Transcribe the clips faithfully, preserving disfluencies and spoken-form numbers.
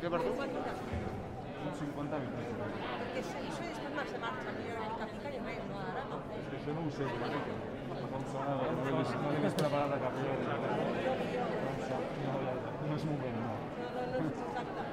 ¿Qué perdón? cincuenta mil. Perquè això és per marxa, marxa, que fica i res, no? Ara no. Això no ho sé, però no em sona, no l'he més preparat de cap. No és moment, no. No, no, no, exacte.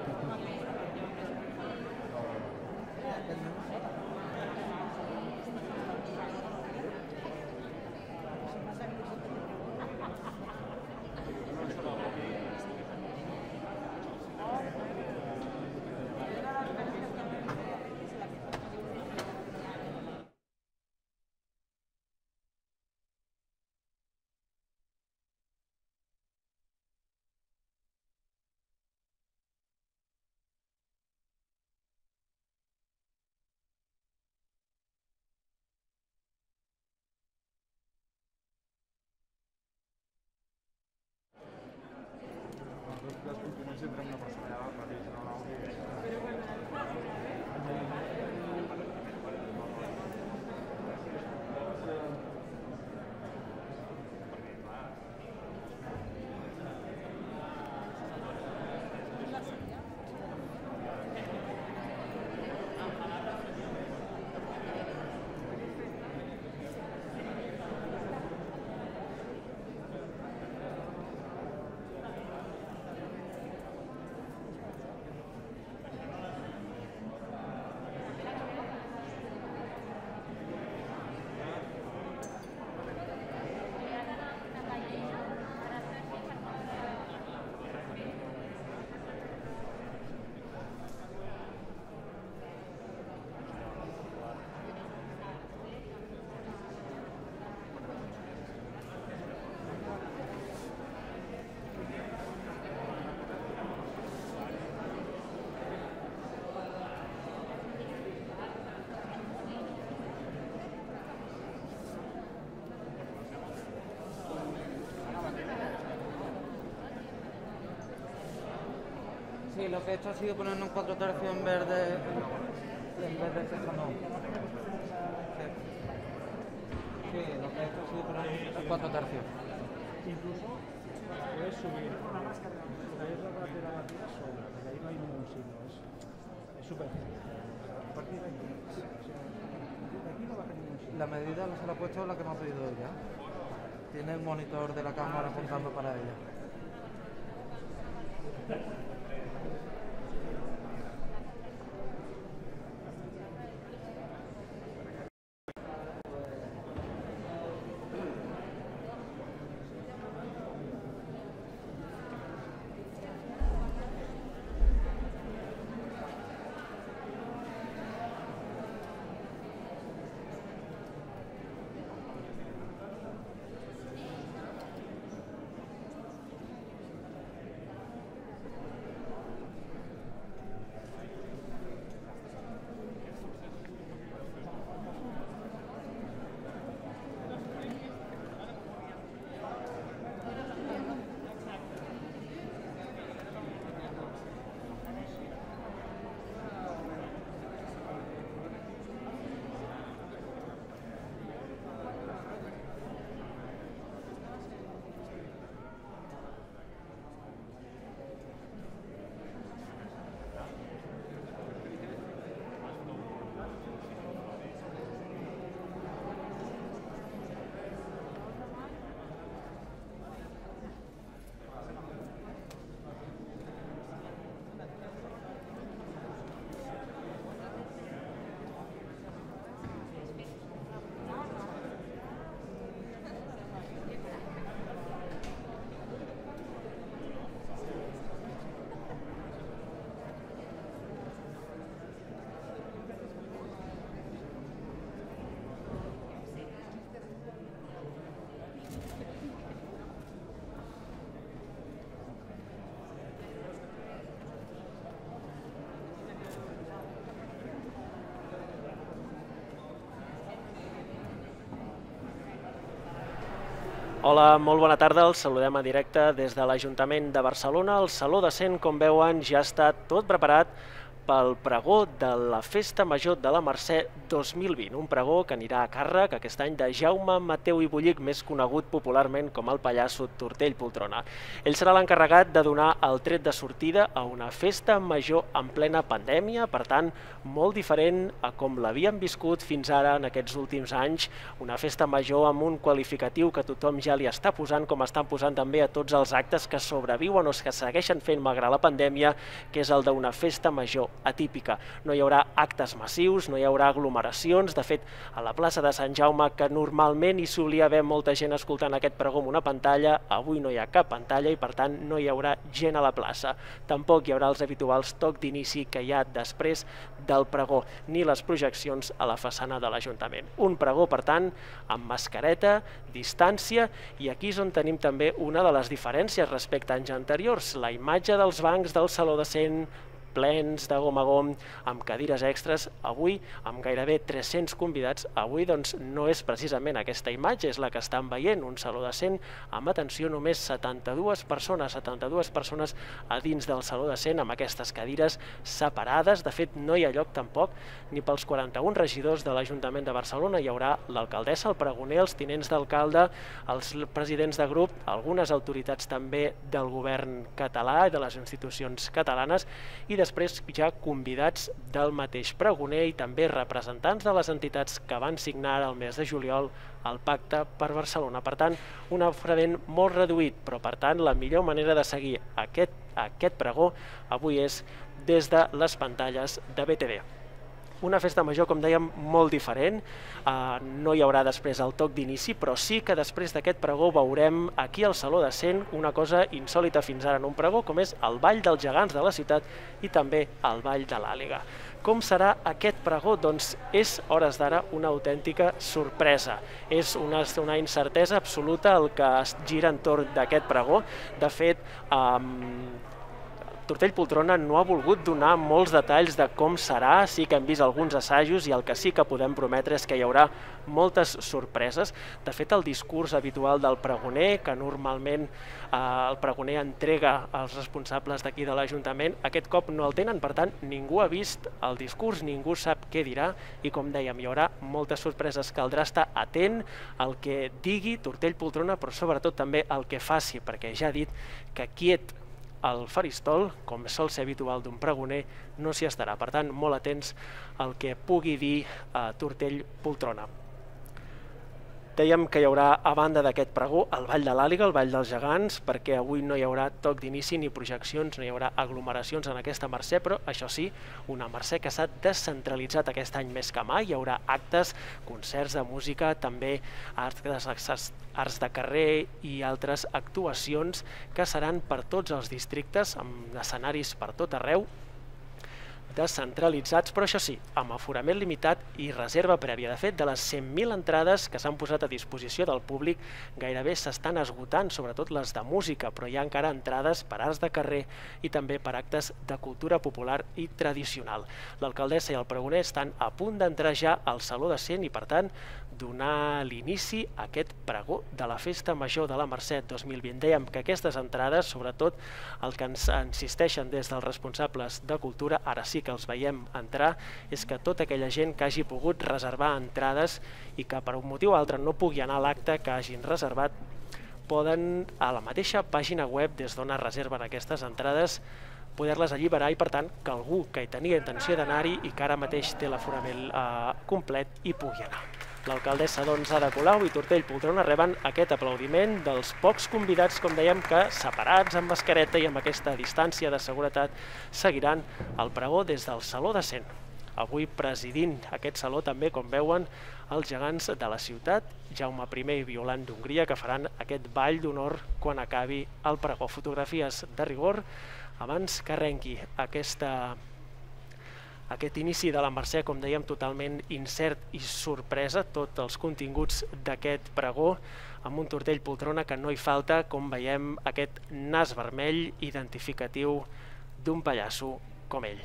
Sempre amb una persona allà del mateix, no? Sí, lo que he hecho ha sido poner un cuatro tercios en vez de en vez de sexto no. Sí, lo que he hecho ha sido poner un cuatro tercios. Incluso puedes subir una máscara, traer la bandera de la tira sobre, porque ahí no hay ningún signo, es súper fácil. A partir de aquí, de aquí no va a haber ningún signo. La medida no se la ha puesto la que me ha pedido ella. Tiene el monitor de la cámara apuntando para ella. Hola, molt bona tarda. Els saludem a directe des de l'Ajuntament de Barcelona. El Saló de Cent, com veuen, ja està tot preparat pel pregó de la Festa Major de la Mercè dos mil vint, un pregó que anirà a càrrec aquest any de Jaume Mateu Bullich, més conegut popularment com el pallasso Tortell Poltrona. Ell serà l'encarregat de donar el tret de sortida a una festa major en plena pandèmia, per tant, molt diferent a com l'havien viscut fins ara en aquests últims anys, una festa major amb un qualificatiu que tothom ja li està posant, com estan posant també a tots els actes que sobreviuen o que segueixen fent malgrat la pandèmia, que és el d'una festa major atípica. No hi haurà actes massius, no hi haurà aglomeracions. De fet, a la plaça de Sant Jaume, que normalment hi solia haver molta gent escoltant aquest pregó amb una pantalla, avui no hi ha cap pantalla i, per tant, no hi haurà gent a la plaça. Tampoc hi haurà els habituals tocs d'inici que hi ha després del pregó, ni les projeccions a la façana de l'Ajuntament. Un pregó, per tant, amb mascareta, distància, i aquí és on tenim també una de les diferències respecte a anys anteriors, la imatge dels bancs del Saló de Cent, plens de gom a gom, amb cadires extres. Avui, amb gairebé tres-cents convidats, avui doncs no és precisament aquesta imatge, és la que estan veient, un Saló de Cent amb, atenció, només setanta-dues persones, setanta-dues persones a dins del Saló de Cent, amb aquestes cadires separades. De fet, no hi ha lloc tampoc ni pels quaranta-un regidors de l'Ajuntament de Barcelona. Hi haurà l'alcaldessa, el pregoner, els tinents d'alcalde, els presidents de grup, algunes autoritats també del govern català i de les institucions catalanes, i de després ja convidats del mateix pregoner i també representants de les entitats que van signar el mes de juliol el Pacte per Barcelona. Per tant, un afluent molt reduït, però per tant la millor manera de seguir aquest, aquest pregó avui és des de les pantalles de B T V. Una festa major, com dèiem, molt diferent. No hi haurà després el toc d'inici, però sí que després d'aquest pregó veurem aquí al Saló de Cent una cosa insòlita fins ara en un pregó, com és el ball dels gegants de la ciutat i també el ball de l'Àliga. Com serà aquest pregó? Doncs és, a hores d'ara, una autèntica sorpresa. És una, una incertesa absoluta el que es gira entorn d'aquest pregó. De fet, eh, Tortell Poltrona no ha volgut donar molts detalls de com serà, sí que hem vist alguns assajos i el que sí que podem prometre és que hi haurà moltes sorpreses. De fet, el discurs habitual del pregoner, que normalment eh, el pregoner entrega als responsables d'aquí de l'Ajuntament, aquest cop no el tenen, per tant, ningú ha vist el discurs, ningú sap què dirà i, com dèiem, hi haurà moltes sorpreses. Caldrà estar atent al que digui Tortell Poltrona, però sobretot també al que faci, perquè ja ha dit que quiet el faristol, com sol ser habitual d'un pregoner, no s'hi estarà. Per tant, molt atents al que pugui dir Tortell Poltrona. Dèiem que hi haurà, a banda d'aquest pregó, el ball de l'Àliga, el ball dels gegants, perquè avui no hi haurà toc d'inici ni projeccions, no hi haurà aglomeracions en aquesta Mercè, però això sí, una Mercè que s'ha descentralitzat aquest any més que mai. Hi haurà actes, concerts de música, també arts de carrer i altres actuacions que seran per tots els districtes, amb escenaris per tot arreu, descentralitzats, però això sí, amb aforament limitat i reserva prèvia. De fet, de les cent mil entrades que s'han posat a disposició del públic, gairebé s'estan esgotant, sobretot les de música, però hi ha encara entrades per arts de carrer i també per actes de cultura popular i tradicional. L'alcaldessa i el pregoner estan a punt d'entrar ja al Saló de Cent i, per tant, donar l'inici a aquest pregó de la Festa Major de la Mercè dos mil vint. Dèiem que aquestes entrades, sobretot el que ens insisteixen des dels responsables de cultura, ara sí que els veiem entrar, és que tota aquella gent que hagi pogut reservar entrades i que per un motiu o altre no pugui anar a l'acte que hagin reservat, poden a la mateixa pàgina web des d'on es reserven aquestes entrades poder-les alliberar i, per tant, que algú que hi tenia intenció d'anar-hi i que ara mateix té l'aforament eh, complet hi pugui anar. L'alcaldessa, doncs, Ada Colau i Tortell Poltrona reben aquest aplaudiment dels pocs convidats, com dèiem, que separats amb mascareta i amb aquesta distància de seguretat seguiran el pregó des del Saló de Cent. Avui presidint aquest saló també, com veuen, els gegants de la ciutat, Jaume primer i Violant d'Hongria, que faran aquest ball d'honor quan acabi el pregó. Fotografies de rigor abans que arrenqui aquesta... Aquest inici de la Mercè, com dèiem, totalment incert i sorpresa, tots els continguts d'aquest pregó, amb un Tortell Poltrona que no hi falta, com veiem, aquest nas vermell identificatiu d'un pallasso com ell.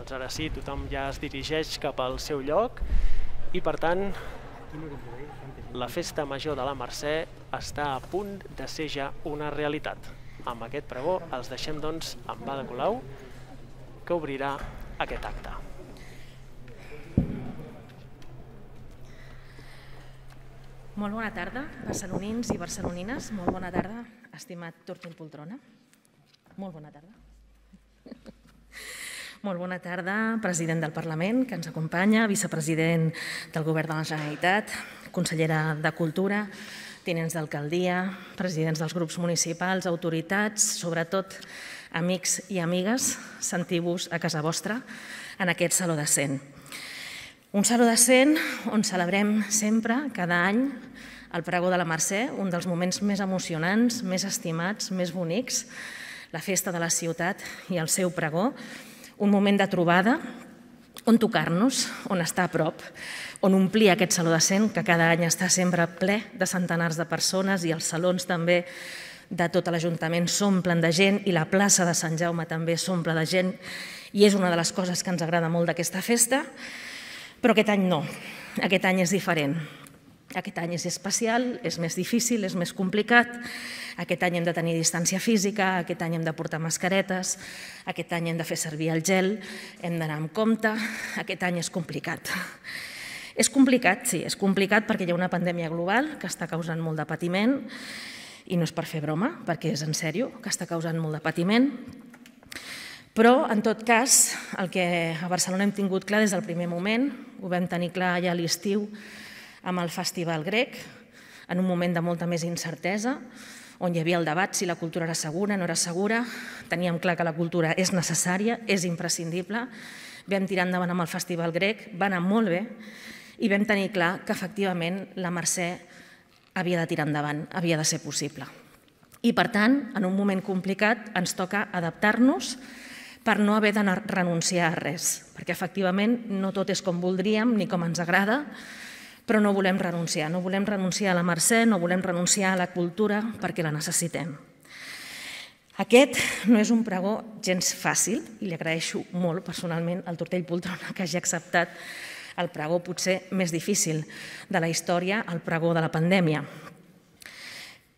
Doncs ara sí, tothom ja es dirigeix cap al seu lloc i, per tant, la Festa Major de la Mercè està a punt de ser ja una realitat. Amb aquest pregó els deixem, doncs, amb Ada Colau, que obrirà aquest acte. Molt bona tarda, barcelonins i barcelonines. Molt bona tarda, estimat Tortell Poltrona. Molt bona tarda. Molt bona tarda, president del Parlament, que ens acompanya, vicepresident del Govern de la Generalitat, consellera de Cultura, tinents d'alcaldia, presidents dels grups municipals, autoritats, sobretot amics i amigues, sentiu-vos a casa vostra en aquest Saló de Cent. Un Saló de Cent on celebrem sempre, cada any, el pregó de la Mercè, un dels moments més emocionants, més estimats, més bonics, la festa de la ciutat i el seu pregó, un moment de trobada, on tocar-nos, on estar a prop, on omplir aquest Saló de Cent, que cada any està sempre ple de centenars de persones i els salons també de tot l'Ajuntament s'omplen de gent i la plaça de Sant Jaume també s'omple de gent i és una de les coses que ens agrada molt d'aquesta festa, però aquest any no, aquest any és diferent. Aquest any és especial, és més difícil, és més complicat, aquest any hem de tenir distància física, aquest any hem de portar mascaretes, aquest any hem de fer servir el gel, hem d'anar amb compte, aquest any és complicat. És complicat, sí, és complicat perquè hi ha una pandèmia global que està causant molt de patiment, i no és per fer broma, perquè és en sèrio, que està causant molt de patiment, però, en tot cas, el que a Barcelona hem tingut clar des del primer moment, ho vam tenir clar ja a l'estiu, amb el Festival Grec, en un moment de molta més incertesa, on hi havia el debat si la cultura era segura, no era segura, teníem clar que la cultura és necessària, és imprescindible, vam tirar endavant amb el Festival Grec, va anar molt bé, i vam tenir clar que efectivament la Mercè havia de tirar endavant, havia de ser possible. I per tant, en un moment complicat, ens toca adaptar-nos per no haver de renunciar a res, perquè efectivament no tot és com voldríem ni com ens agrada, però no volem renunciar, no volem renunciar a la Mercè, no volem renunciar a la cultura perquè la necessitem. Aquest no és un pregó gens fàcil, i li agraeixo molt personalment al Tortell Poltrona que hagi acceptat el pregó potser més difícil de la història, el pregó de la pandèmia.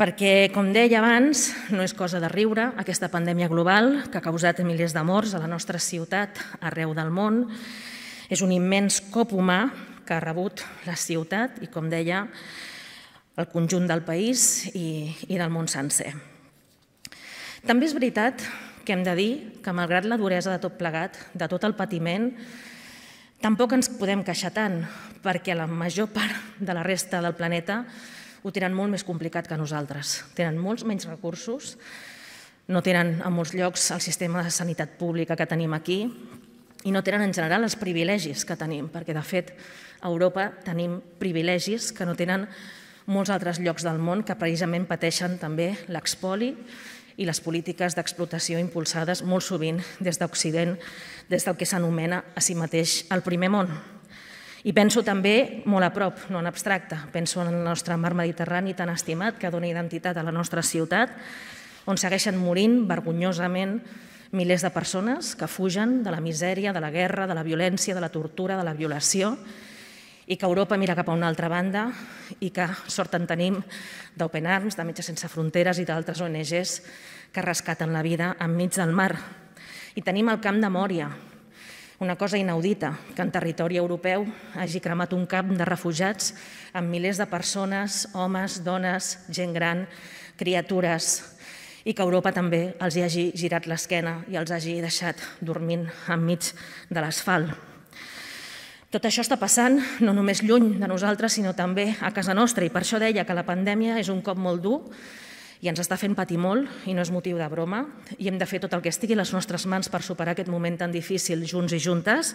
Perquè, com deia abans, no és cosa de riure aquesta pandèmia global que ha causat milers de morts a la nostra ciutat, arreu del món. És un immens cop humà que ha rebut la ciutat i, com deia, el conjunt del país i del món sencer. També és veritat que hem de dir que, malgrat la duresa de tot plegat, de tot el patiment, tampoc ens podem queixar tant, perquè la major part de la resta del planeta ho tenen molt més complicat que nosaltres. Tenen molts menys recursos, no tenen en molts llocs el sistema de sanitat pública que tenim aquí, i no tenen en general els privilegis que tenim, perquè de fet a Europa tenim privilegis que no tenen molts altres llocs del món que precisament pateixen també l'expoli i les polítiques d'explotació impulsades molt sovint des d'Occident, des del que s'anomena a si mateix el primer món. I penso també molt a prop, no en abstracte, penso en el nostre mar Mediterrani tan estimat que dona identitat a la nostra ciutat, on segueixen morint vergonyosament milers de persones que fugen de la misèria, de la guerra, de la violència, de la tortura, de la violació, i que Europa mira cap a una altra banda i que sort en tenim d'Open Arms, de Metges Sense Fronteres i d'altres O N Ges que rescaten la vida enmig del mar. I tenim el camp de Mòria, una cosa inaudita, que en territori europeu hagi cremat un camp de refugiats amb milers de persones, homes, dones, gent gran, criatures, i que Europa també els hagi girat l'esquena i els hagi deixat dormint enmig de l'asfalt. Tot això està passant no només lluny de nosaltres, sinó també a casa nostra, i per això deia que la pandèmia és un cop molt dur i ens està fent patir molt, i no és motiu de broma, i hem de fer tot el que estigui a les nostres mans per superar aquest moment tan difícil junts i juntes,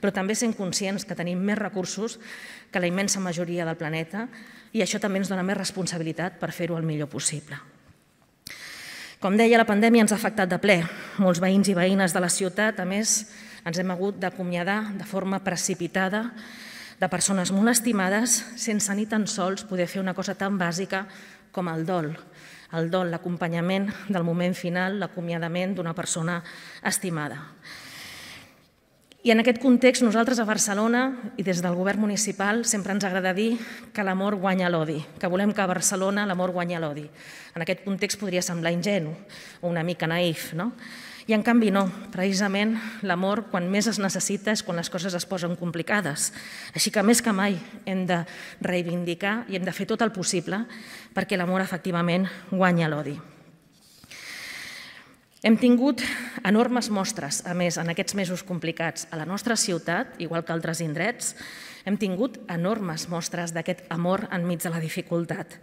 però també sent conscients que tenim més recursos que la immensa majoria del planeta, i això també ens dona més responsabilitat per fer-ho el millor possible. Com deia, la pandèmia ens ha afectat de ple. Molts veïns i veïnes de la ciutat, a més, ens hem hagut d'acomiadar de forma precipitada de persones molt estimades, sense ni tan sols poder fer una cosa tan bàsica com el dol. El dol, l'acompanyament del moment final, l'acomiadament d'una persona estimada. I en aquest context, nosaltres a Barcelona i des del govern municipal sempre ens agrada dir que l'amor guanya l'odi, que volem que a Barcelona l'amor guanya l'odi. En aquest context podria semblar ingenu o una mica naïf, no? I en canvi no, precisament l'amor quan més es necessita és quan les coses es posen complicades. Així que més que mai hem de reivindicar i hem de fer tot el possible perquè l'amor efectivament guanya l'odi. Hem tingut enormes mostres, a més, en aquests mesos complicats. A la nostra ciutat, igual que altres indrets, hem tingut enormes mostres d'aquest amor enmig de la dificultat.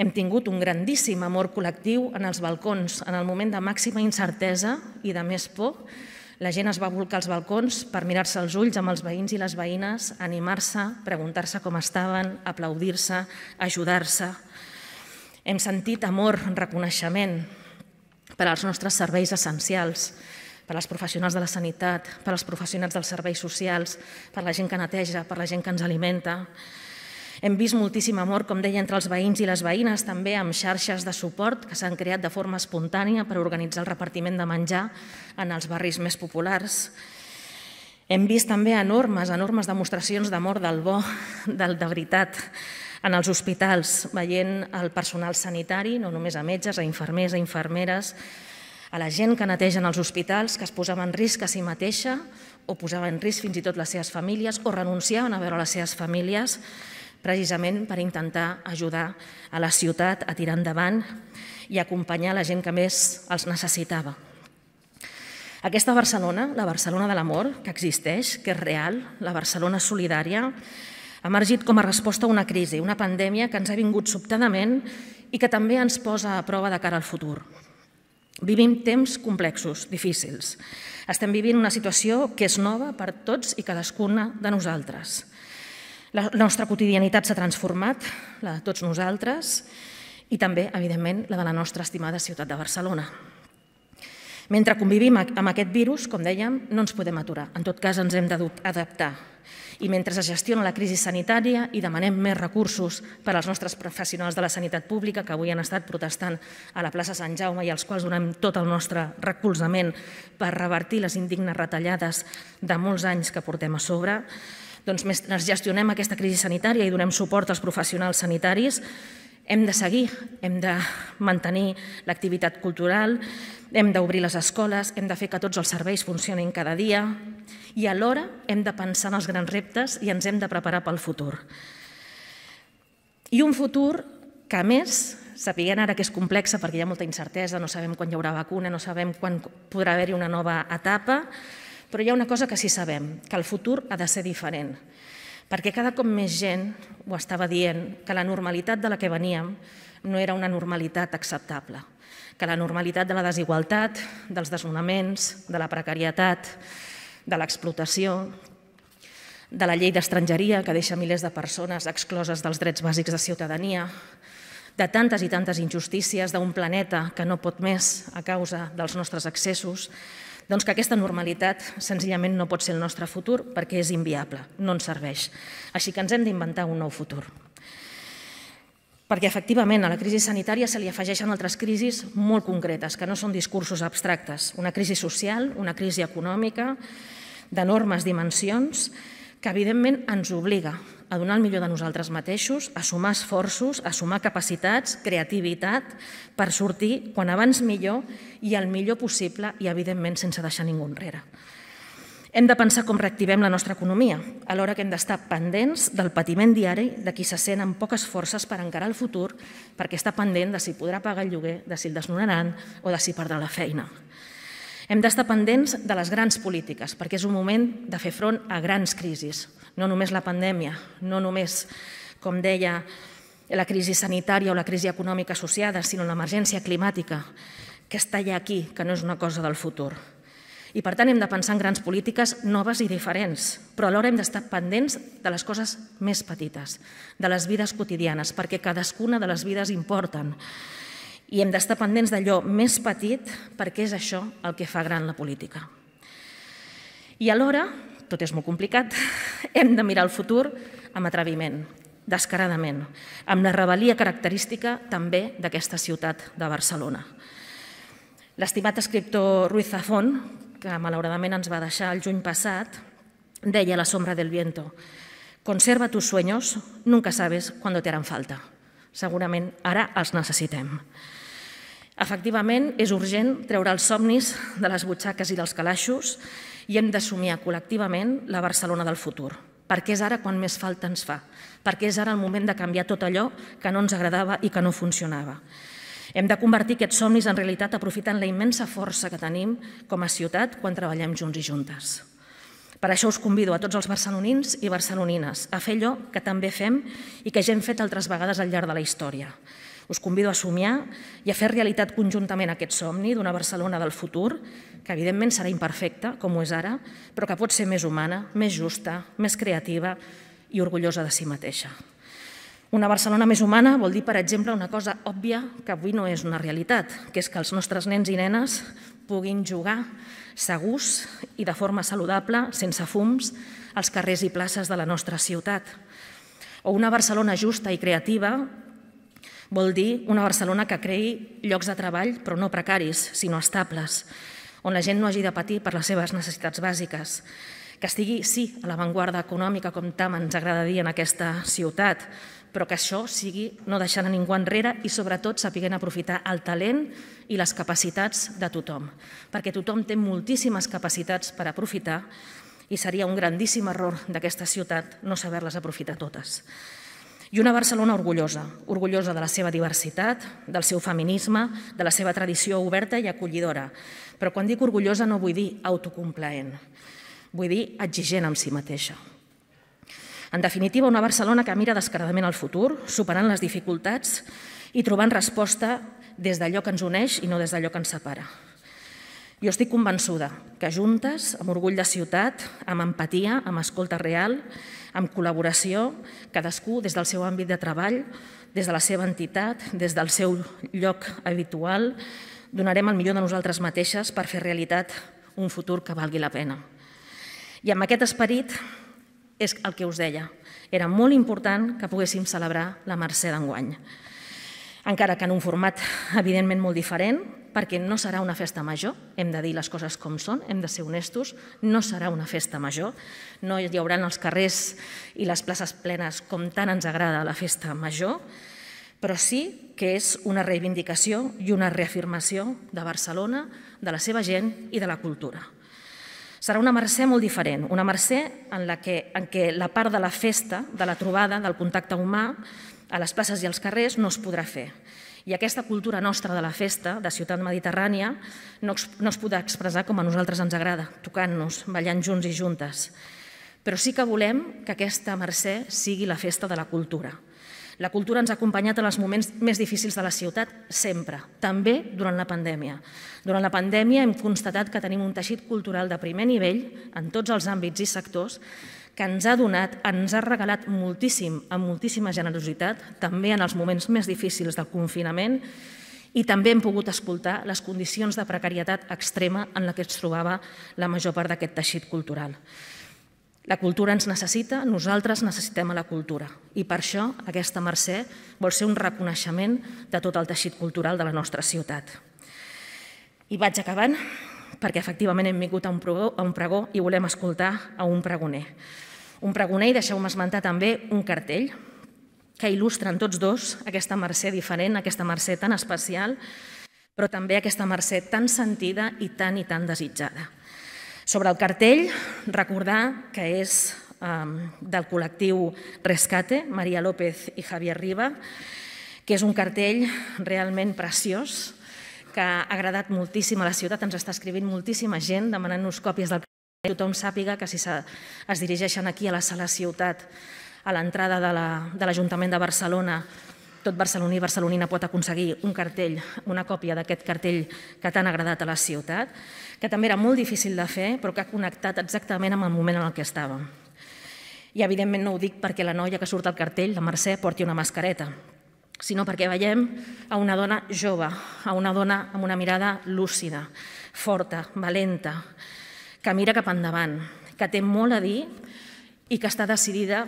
Hem tingut un grandíssim amor col·lectiu en els balcons. En el moment de màxima incertesa i de més por, la gent es va volcar als balcons per mirar-se els ulls amb els veïns i les veïnes, animar-se, preguntar-se com estaven, aplaudir-se, ajudar-se. Hem sentit amor, reconeixement, per als nostres serveis essencials, per als professionals de la sanitat, per als professionals dels serveis socials, per la gent que neteja, per la gent que ens alimenta. Hem vist moltíssim amor, com deia, entre els veïns i les veïnes, també amb xarxes de suport que s'han creat de forma espontània per organitzar el repartiment de menjar en els barris més populars. Hem vist també enormes, enormes demostracions d'amor del bo, del de veritat, en els hospitals, veient el personal sanitari, no només a metges, a infermers, a infermeres, a la gent que netegen els hospitals, que es posava en risc a si mateixa o posava en risc fins i tot les seves famílies o renunciaven a veure les seves famílies precisament per intentar ajudar a la ciutat a tirar endavant i acompanyar la gent que més els necessitava. Aquesta Barcelona, la Barcelona de l'amor, que existeix, que és real, la Barcelona solidària, ha emergit com a resposta a una crisi, una pandèmia que ens ha vingut sobtadament i que també ens posa a prova de cara al futur. Vivim temps complexos, difícils. Estem vivint una situació que és nova per tots i cadascuna de nosaltres. La nostra quotidianitat s'ha transformat, la de tots nosaltres, i també, evidentment, la de la nostra estimada ciutat de Barcelona. Mentre convivim amb aquest virus, com dèiem, no ens podem aturar. En tot cas, ens hem d'adaptar. I mentre es gestiona la crisi sanitària i demanem més recursos per als nostres professionals de la sanitat pública que avui han estat protestant a la plaça Sant Jaume i als quals donem tot el nostre recolzament per revertir les indignes retallades de molts anys que portem a sobre, doncs mentre gestionem aquesta crisi sanitària i donem suport als professionals sanitaris, hem de seguir, hem de mantenir l'activitat cultural, hem d'obrir les escoles, hem de fer que tots els serveis funcionin cada dia i alhora hem de pensar en els grans reptes i ens hem de preparar pel futur. I un futur que, a més, sapiguem ara que és complex perquè hi ha molta incertesa, no sabem quan hi haurà vacuna, no sabem quan podrà haver-hi una nova etapa, però hi ha una cosa que sí sabem, que el futur ha de ser diferent. Perquè cada cop més gent ho estava dient, que la normalitat de la que veníem no era una normalitat acceptable, que la normalitat de la desigualtat, dels desnonaments, de la precarietat, de l'explotació, de la llei d'estrangeria que deixa milers de persones excloses dels drets bàsics de ciutadania, de tantes i tantes injustícies d'un planeta que no pot més a causa dels nostres excessos, doncs que aquesta normalitat senzillament no pot ser el nostre futur perquè és inviable, no ens serveix. Així que ens hem d'inventar un nou futur. Perquè efectivament a la crisi sanitària se li afegeixen altres crisis molt concretes, que no són discursos abstractes. Una crisi social, una crisi econòmica, d'enormes dimensions, que evidentment ens obliga a donar el millor de nosaltres mateixos, a sumar esforços, a sumar capacitats, creativitat, per sortir quan abans millor i el millor possible i, evidentment, sense deixar ningú enrere. Hem de pensar com reactivem la nostra economia, alhora que hem d'estar pendents del patiment diari de qui se sent amb poques forces per encarar el futur perquè està pendent de si podrà pagar el lloguer, de si el desnonaran o de si perdrà la feina. Hem d'estar pendents de les grans polítiques, perquè és un moment de fer front a grans crisis. No només la pandèmia, no només, com deia, la crisi sanitària o la crisi econòmica associada, sinó l'emergència climàtica, que està ja aquí, que no és una cosa del futur. I, per tant, hem de pensar en grans polítiques noves i diferents, però alhora hem d'estar pendents de les coses més petites, de les vides quotidianes, perquè cadascuna de les vides importen. I hem d'estar pendents d'allò més petit perquè és això el que fa gran la política. I alhora, tot és molt complicat, hem de mirar el futur amb atreviment, descaradament, amb la rebel·lia característica també d'aquesta ciutat de Barcelona. L'estimat escriptor Ruiz Zafón, que malauradament ens va deixar el juny passat, deia a la sombra del viento: «Conserva tus sueños, nunca sabes cuándo te harán falta». Segurament ara els necessitem. Efectivament, és urgent treure els somnis de les butxaques i dels calaixos i hem de somiar col·lectivament la Barcelona del futur, perquè és ara quan més falta ens fa, perquè és ara el moment de canviar tot allò que no ens agradava i que no funcionava. Hem de convertir aquests somnis en realitat aprofitant la immensa força que tenim com a ciutat quan treballem junts i juntes. Per això us convido a tots els barcelonins i barcelonines a fer allò que també fem i que ja hem fet altres vegades al llarg de la història. Us convido a somiar i a fer realitat conjuntament aquest somni d'una Barcelona del futur, que evidentment serà imperfecta, com ho és ara, però que pot ser més humana, més justa, més creativa i orgullosa de si mateixa. Una Barcelona més humana vol dir, per exemple, una cosa òbvia que avui no és una realitat, que és que els nostres nens i nenes puguin jugar segurs i de forma saludable, sense fums, als carrers i places de la nostra ciutat. O una Barcelona justa i creativa vol dir una Barcelona que creï llocs de treball, però no precaris, sinó estables, on la gent no hagi de patir per les seves necessitats bàsiques, que estigui, sí, a l'avantguarda econòmica, com tant ens agradaria en aquesta ciutat, però que això sigui no deixant a ningú enrere i, sobretot, sapiguent aprofitar el talent i les capacitats de tothom, perquè tothom té moltíssimes capacitats per aprofitar i seria un grandíssim error d'aquesta ciutat no saber-les aprofitar totes. I una Barcelona orgullosa, orgullosa de la seva diversitat, del seu feminisme, de la seva tradició oberta i acollidora. Però quan dic orgullosa no vull dir autocomplaent, vull dir exigent amb si mateixa. En definitiva, una Barcelona que mira descaradament al futur, superant les dificultats i trobant resposta des d'allò que ens uneix i no des d'allò que ens separa. Jo estic convençuda que juntes, amb orgull de ciutat, amb empatia, amb escolta real, amb col·laboració, cadascú des del seu àmbit de treball, des de la seva entitat, des del seu lloc habitual, donarem el millor de nosaltres mateixes per fer realitat un futur que valgui la pena. I amb aquest esperit és el que us deia. Era molt important que poguéssim celebrar la Mercè d'enguany. Encara que en un format evidentment molt diferent, perquè no serà una festa major, hem de dir les coses com són, hem de ser honestos, no serà una festa major, no hi haurà els carrers i les places plenes com tant ens agrada la festa major, però sí que és una reivindicació i una reafirmació de Barcelona, de la seva gent i de la cultura. Serà una Mercè molt diferent, una Mercè en la que, en què la part de la festa, de la trobada, del contacte humà, a les places i als carrers no es podrà fer. I aquesta cultura nostra de la festa, de ciutat mediterrània, no es podrà expressar com a nosaltres ens agrada, tocant-nos, ballant junts i juntes. Però sí que volem que aquesta Mercè sigui la festa de la cultura. La cultura ens ha acompanyat en els moments més difícils de la ciutat sempre, també durant la pandèmia. Durant la pandèmia hem constatat que tenim un teixit cultural de primer nivell en tots els àmbits i sectors que ens ha donat, ens ha regalat moltíssim, amb moltíssima generositat, també en els moments més difícils del confinament, i també hem pogut escoltar les condicions de precarietat extrema en la que es trobava la major part d'aquest teixit cultural. La cultura ens necessita, nosaltres necessitem la cultura. I per això aquesta Mercè vol ser un reconeixement de tot el teixit cultural de la nostra ciutat. I vaig acabant, perquè efectivament hem vingut a un pregó i volem escoltar a un pregoner. Un pregoner, i deixeu-me esmentar també un cartell, que il·lustren tots dos aquesta Mercè diferent, aquesta Mercè tan especial, però també aquesta Mercè tan sentida i tan i tan desitjada. Sobre el cartell, recordar que és del col·lectiu Rescate, Maria López i Javier Riba, que és un cartell realment preciós, que ha agradat moltíssim a la ciutat, ens està escrivint moltíssima gent demanant-nos còpies del cartell. Tothom sàpiga que si es dirigeixen aquí a la Sala Ciutat, a l'entrada de l'Ajuntament de Barcelona, tot barceloní i barcelonina pot aconseguir un cartell, una còpia d'aquest cartell que t'han agradat a la ciutat, que també era molt difícil de fer, però que ha connectat exactament amb el moment en el que estàvem. I evidentment no ho dic perquè la noia que surt al cartell, la Mercè, porti una mascareta, sinó perquè veiem a una dona jove, a una dona amb una mirada lúcida, forta, valenta, que mira cap endavant, que té molt a dir i que està decidida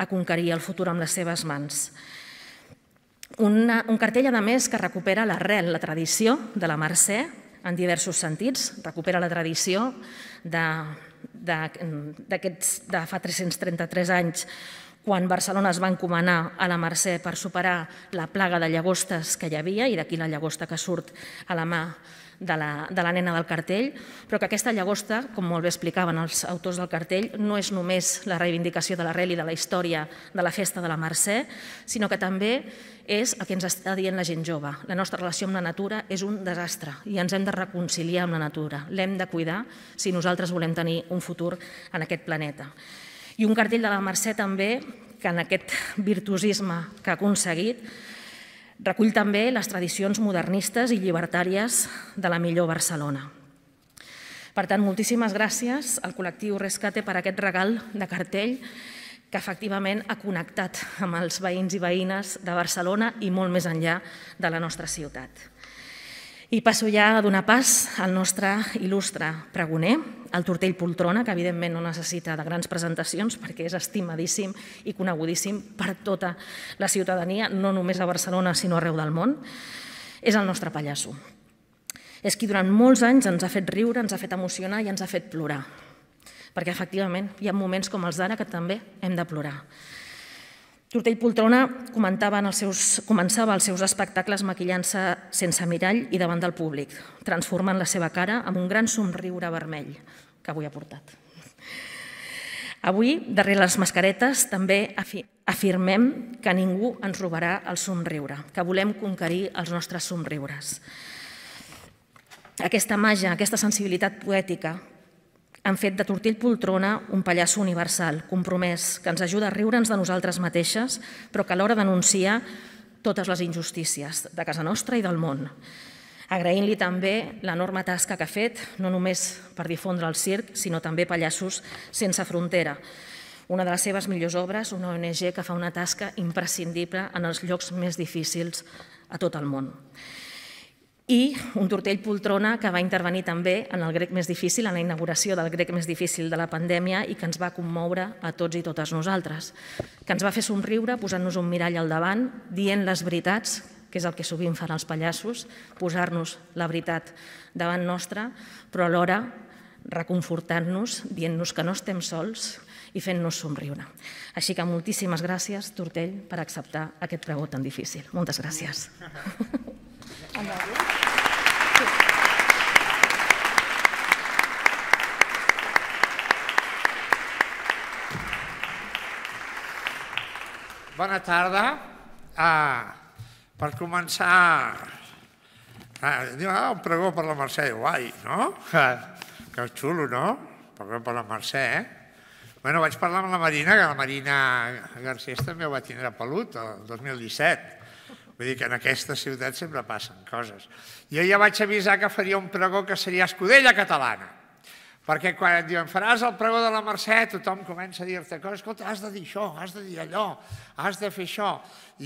a conquerir el futur amb les seves mans. Un cartell, a més, que recupera l'arrel, la tradició de la Mercè, en diversos sentits, recupera la tradició de fa tres-cents trenta-tres anys, quan Barcelona es va encomanar a la Mercè per superar la plaga de llagostes que hi havia, i d'aquí la llagosta que surt a la mà de la nena del cartell, però que aquesta llagosta, com molt bé explicaven els autors del cartell, no és només la reivindicació de l'arrel i de la història de la festa de la Mercè, sinó que també és el que ens està dient la gent jove. La nostra relació amb la natura és un desastre i ens hem de reconciliar amb la natura, l'hem de cuidar si nosaltres volem tenir un futur en aquest planeta. I un cartell de la Mercè també, que en aquest virtuosisme que ha aconseguit, recull també les tradicions modernistes i llibertàries de la millor Barcelona. Per tant, moltíssimes gràcies al col·lectiu Rescate per aquest regal de cartell que efectivament ha connectat amb els veïns i veïnes de Barcelona i molt més enllà de la nostra ciutat. I passo ja a donar pas al nostre il·lustre pregoner, el Tortell Poltrona, que evidentment no necessita de grans presentacions perquè és estimadíssim i conegudíssim per tota la ciutadania, no només a Barcelona sinó arreu del món. És el nostre pallasso. És qui durant molts anys ens ha fet riure, ens ha fet emocionar i ens ha fet plorar. Perquè efectivament hi ha moments com els d'ara que també hem de plorar. Tortell Poltrona començava els seus espectacles maquillant-se sense mirall i davant del públic, transformant la seva cara amb un gran somriure vermell que avui ha portat. Avui, darrere les mascaretes, també afirmem que ningú ens robarà el somriure, que volem conquerir els nostres somriures. Aquesta màgia, aquesta sensibilitat poètica, han fet de Tortell Poltrona un pallasso universal, compromès, que ens ajuda a riure'ns de nosaltres mateixes, però que alhora denuncia totes les injustícies de casa nostra i del món. Agraint-li també l'enorme tasca que ha fet, no només per difondre el circ, sinó també Pallassos Sense Frontera. Una de les seves millors obres, una O N G que fa una tasca imprescindible en els llocs més difícils a tot el món. I un Tortell Poltrona que va intervenir també en el grec més difícil, en la inauguració del grec més difícil de la pandèmia i que ens va commoure a tots i totes nosaltres, que ens va fer somriure posant-nos un mirall al davant, dient les veritats, que és el que sovint fan els pallassos, posar-nos la veritat davant nostra, però alhora reconfortant-nos, dient-nos que no estem sols i fent-nos somriure. Així que moltíssimes gràcies, Tortell, per acceptar aquest pregó tan difícil. Moltes gràcies. Bona tarda. Per començar, un pregó per la Mercè, guai, no? Que xulo, no? Un pregó per la Mercè. Bé, vaig parlar amb la Marina, que la Marina Garcés també ho va tindre pelut el dos mil disset. Vull dir que en aquesta ciutat sempre passen coses. Jo ja vaig avisar que faria un pregó que seria escudella catalana, perquè quan et diuen faràs el pregó de la Mercè, tothom comença a dir-te coses, escolta, has de dir això, has de dir allò, has de fer això.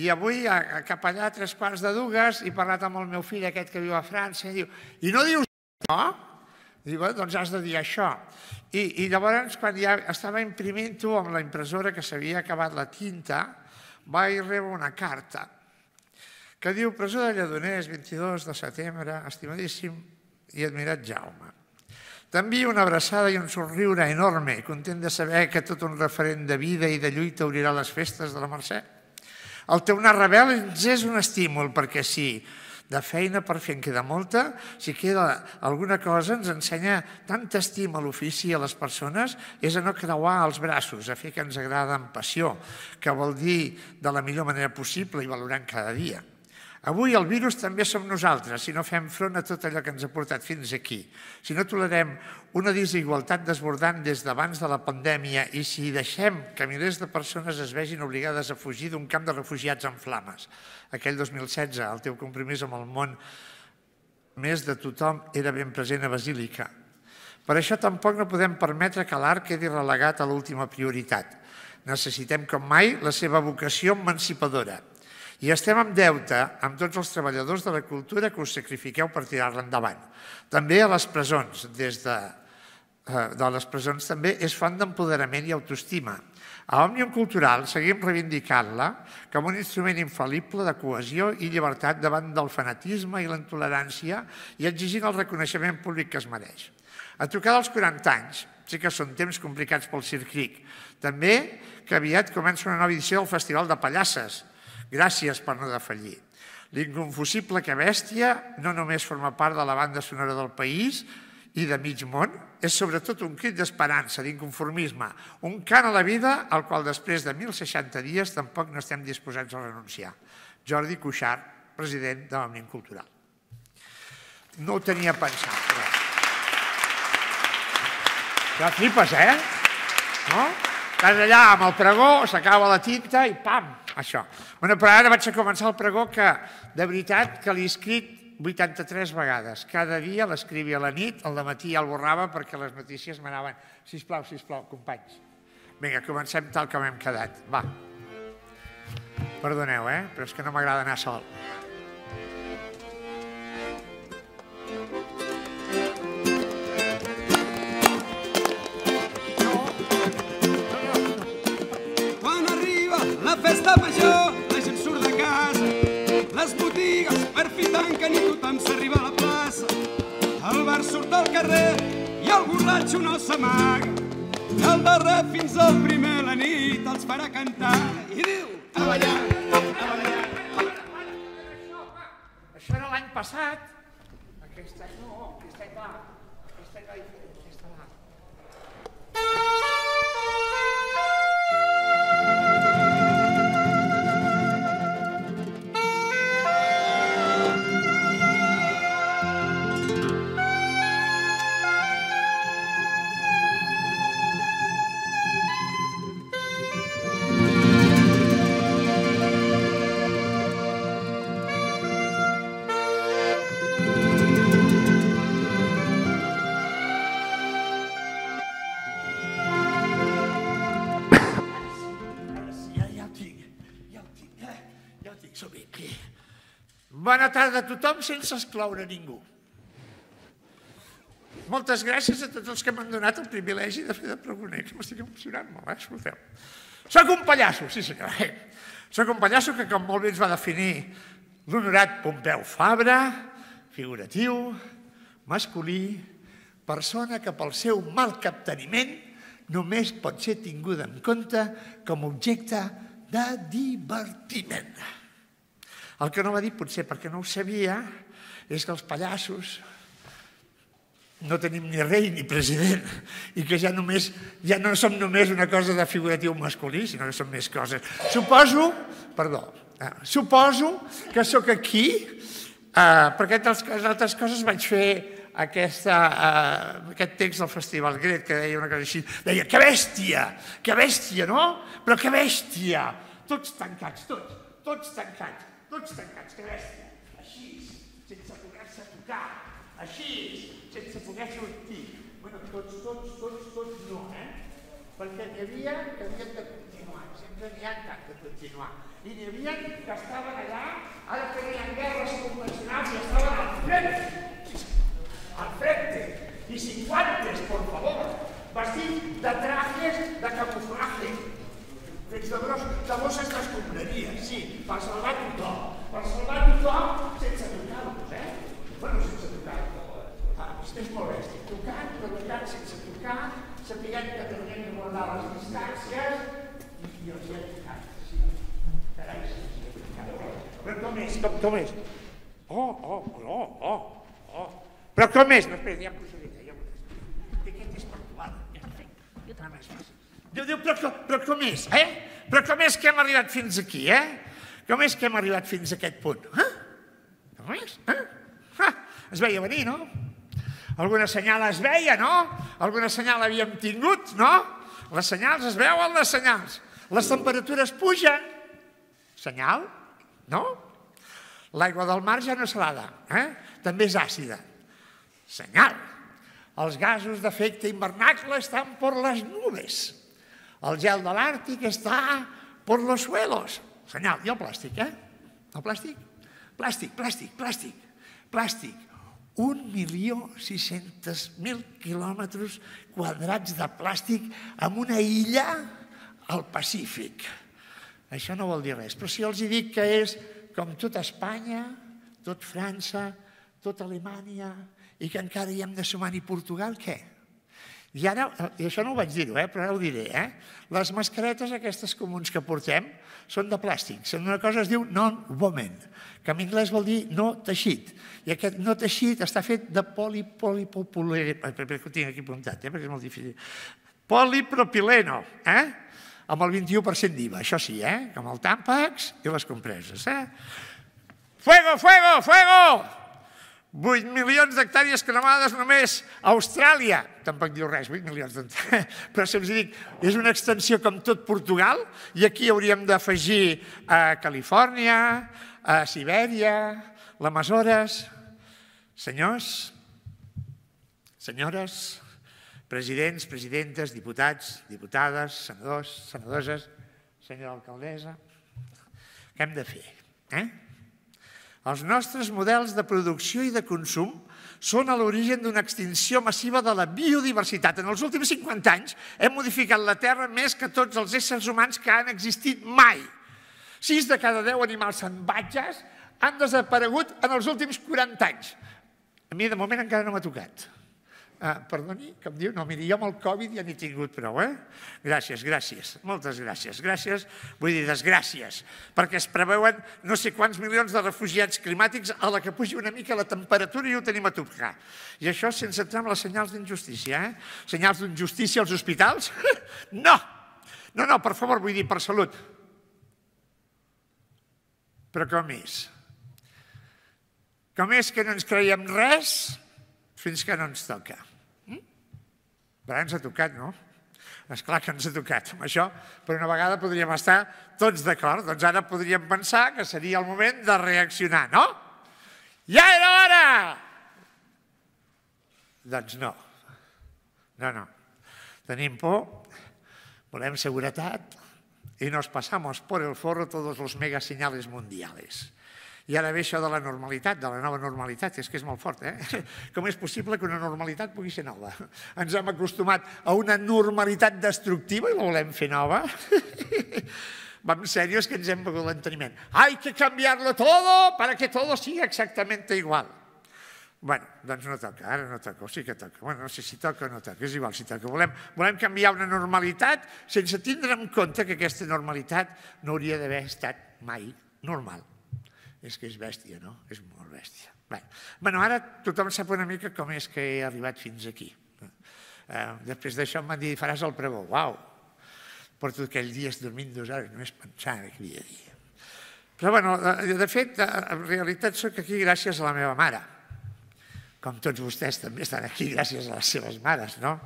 I avui, cap allà, tres quarts de dues, he parlat amb el meu fill, aquest que viu a França, i diu, i no dius això? Diu, doncs has de dir això. I llavors, quan ja estava imprimint-ho amb la impressora que s'havia acabat la tinta, vaig rebre una carta que diu, presó de Lledoners, vint-i-dos de setembre, estimadíssim i admirat Jaume. T'envio una abraçada i un somriure enorme, content de saber que tot un referent de vida i de lluita obrirà les festes de la Mercè. El teu anar rebel ens és un estímul, perquè si de feina per fer en queda molta, si queda alguna cosa ens ensenya tanta estima a l'ofici i a les persones, és a no creuar els braços, a fer que ens agrada amb passió, que vol dir de la millor manera possible i valorant cada dia. Avui el virus també som nosaltres, si no fem front a tot allò que ens ha portat fins aquí. Si no tolerem una desigualtat desbordant des d'abans de la pandèmia i si deixem que milers de persones es vegin obligades a fugir d'un camp de refugiats en flames. Aquell dos mil setze, el teu compromís amb el món més de tothom era ben present a Basílica. Per això tampoc no podem permetre que l'art quedi relegat a l'última prioritat. Necessitem com mai la seva vocació emancipadora. I estem amb deute amb tots els treballadors de la cultura que us sacrifiqueu per tirar-la endavant. També a les presons, des de de les presons també és font d'empoderament i autoestima. A Òmnium Cultural seguim reivindicant-la com un instrument infal·lible de cohesió i llibertat davant del fanatisme i l'intolerància i exigint el reconeixement públic que es mereix. A tocar dels quaranta anys, sí que són temps complicats pel circuit. També que aviat comença una nova edició del Festival de Pallasses. Gràcies per no defallir. L'inconfusible que bèstia no només forma part de la banda sonora del país i de mig món, és sobretot un crit d'esperança, d'inconformisme, un cant a la vida al qual després de mil seixanta dies tampoc no estem disposats a renunciar. Jordi Cuixart, president de l'Òmnium Cultural. No ho tenia pensat, però... Ja flipes, eh? No? Estàs allà amb el pregó, s'acaba la tinta i pam, això. Bueno, però ara vaig a començar el pregó que, de veritat, que l'he escrit vuitanta-tres vegades. Cada dia l'escrivia a la nit, al matí ja el borrava perquè les notícies m'anaven... Sisplau, sisplau, companys. Vinga, comencem tal com hem quedat. Va. Perdoneu, eh? Però és que no m'agrada anar sol. Quan arriba la festa major, la gent surt de casa. Les botigues per fi tanquen i tothom s'arriba a la plaça. El bar surt al carrer i el borratxo no s'amaga. Del darrer fins al primer la nit els farà cantar i diu... A ballar, a ballar, a ballar. Això era l'any passat. Aquest any no, aquest any va. Aquest any va diferent, aquesta va. Bona tarda a tothom sense excloure ningú. Moltes gràcies a tots els que m'han donat el privilegi de fer de pregoner, que m'estic emocionant molt, eh? Escolteu. Soc un pallasso, sí senyor. Soc un pallasso que, com molt bé ens va definir l'honorat Pompeu Fabra, figuratiu, masculí, persona que pel seu mal capteniment només pot ser tinguda en compte com a objecte de divertiment. El que no va dir, potser perquè no ho sabia, és que els pallassos no tenim ni rei ni president i que ja no som només una cosa de figuratiu masculí, sinó que som més coses. Suposo, perdó, suposo que sóc aquí perquè entre altres coses vaig fer aquest text del Festival Grec que deia una cosa així, deia que bèstia, que bèstia, no? Però que bèstia! Tots tancats, tots, tots tancats. Tots tancats, que bèstia, així, sense poder-se tocar, així, sense poder sortir. Bueno, tots, tots, tots, tots no, eh? Perquè n'hi havia que havien de continuar, sempre n'hi ha tant de continuar. I n'hi havia que estaven allà, ara tenien guerres convencionals i estaven al frente, al frente, i cinquantes, por favor, vestit de trajes de camuflaje. Fins de bosses d'escombraria, sí, per salvar tothom. Per salvar tothom sense tocar-los, eh? Bueno, sense tocar-los. És molt bé, estic tocant, treballant sense tocar, sapiguem que tenim de guardar les distàncies i els hi ha tocat, sí. Carai, sí, sí, sí, sí. Però com és? Com és? Oh, oh, oh, oh, oh. Però com és? No, espera, ja em posaré, ja em posaré. Aquest és particular, ja ho fem. Jo també és fàcil. Déu, Déu, però com és, eh? Però com és que hem arribat fins aquí, eh? Com és que hem arribat fins a aquest punt? Com és? Es veia venir, no? Alguna senyal es veia, no? Alguna senyal havíem tingut, no? Les senyals, es veuen les senyals. Les temperatures pugen. Senyal, no? L'aigua del mar ja no és salada, eh? També és àcida. Senyal. Els gasos d'efecte hivernacle estan per les nubes. El gel de l'Àrtic està por los suelos. Senyal, i el plàstic, eh? El plàstic? Plàstic, plàstic, plàstic, plàstic. un milió sis-cents mil quilòmetres quadrats de plàstic en una illa al Pacífic. Això no vol dir res, però si jo els dic que és com tot Espanya, tot França, tot Alemanya, i que encara hi hem de sumar ni Portugal, què? I ara, i això no ho vaig dir-ho, però ara ho diré, eh? Les mascaretes aquestes comuns que portem són de plàstic. Una cosa es diu non-woven, que en anglès vol dir no teixit. I aquest no teixit està fet de polipropileno. Ho tinc aquí apuntat, perquè és molt difícil. Polipropileno, eh? Amb el vint-i-u per cent d'I V A, això sí, eh? Amb el tàmpax i les compreses, eh? Fuego, fuego, fuego! vuit milions d'hectàrees cremades només a Austràlia. Tampoc diu res, vuit milions d'hectàrees. Però si us dic, és una extensió com tot Portugal i aquí hauríem d'afegir a Califòrnia, a Sibèria, a Amazones. Senyors, senyores, presidents, presidentes, diputats, diputades, senadors, senadores, senyora alcaldessa, què hem de fer? Eh? Els nostres models de producció i de consum són a l'origen d'una extinció massiva de la biodiversitat. En els últims cinquanta anys hem modificat la Terra més que tots els éssers humans que han existit mai. sis de cada deu animals salvatges han desaparegut en els últims quaranta anys. A mi, de moment, encara no m'ha tocat. Perdoni, que em diu? No, miri, jo amb el Covid ja n'he tingut prou, eh? Gràcies, gràcies, moltes gràcies, gràcies, vull dir desgràcies, perquè es preveuen no sé quants milions de refugiats climàtics a la que pugi una mica la temperatura i ho tenim a tocar. I això sense entrar en les senyals d'injustícia, eh? Senyals d'injustícia als hospitals? No! No, no, per favor, vull dir per salut. Però com és? Com és que no ens creiem res? Fins que no ens toca. Però ens ha tocat, no? Esclar que ens ha tocat amb això, però una vegada podríem estar tots d'acord. Doncs ara podríem pensar que seria el moment de reaccionar, no? Ja era hora! Doncs no. No, no. Tenim por, volem seguretat i nos pasamos por el forro todos los mega señales mundiales. I ara ve això de la normalitat, de la nova normalitat, és que és molt fort, eh? Com és possible que una normalitat pugui ser nova? Ens hem acostumat a una normalitat destructiva i la volem fer nova? Vam serios, és que ens hem begut l'enteniment. Hay que cambiarlo todo para que todo siga exactamente igual. Bueno, doncs no toca, ara no toca, o sí que toca. Bueno, no sé si toca o no toca, és igual si toca. Volem canviar una normalitat sense tindre en compte que aquesta normalitat no hauria d'haver estat mai normal. És que és bèstia, no? És molt bèstia. Bé, ara tothom sap una mica com és que he arribat fins aquí. Després d'això em van dir, faràs el pregó. Uau! Porto aquell dia dormint dues hores, només pensant que havia dia. Però bé, de fet, en realitat soc aquí gràcies a la meva mare. Com tots vostès també estan aquí gràcies a les seves mares, no?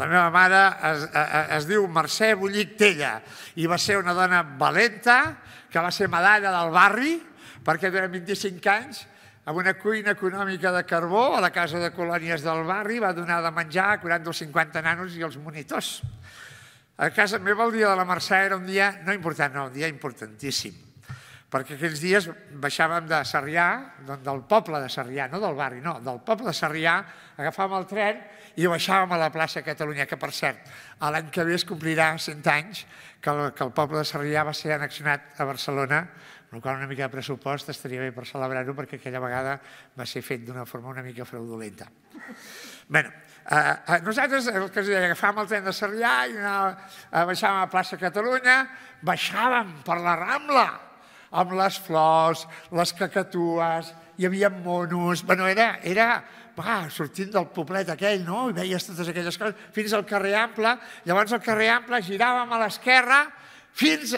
La meva mare es diu Mercè Bullich Tella i va ser una dona valenta que va ser medalla del barri perquè durant vint-i-cinc anys, amb una cuina econòmica de carbó, a la casa de colònies del barri, va donar de menjar a quaranta o cinquanta nanos i els monitors. A casa meva el dia de la Mercè era un dia no important, no, un dia importantíssim, perquè aquells dies baixàvem de Sarrià, del poble de Sarrià, no del barri, no, del poble de Sarrià, agafàvem el tren i baixàvem a la plaça Catalunya, que per cert, l'any que ve es complirà cent anys que el poble de Sarrià va ser annexionat a Barcelona, amb la qual una mica de pressupost estaria bé per celebrar-ho perquè aquella vegada va ser fet d'una forma una mica fraudulenta. Bé, nosaltres agafàvem el tren de Sarrià i baixàvem a la plaça Catalunya, baixàvem per la Rambla amb les flors, les cacatues, hi havia monos... Bé, era sortint del poblet aquell, no? I veies totes aquelles coses fins al carrer Ample. Llavors al carrer Ample giràvem a l'esquerra fins...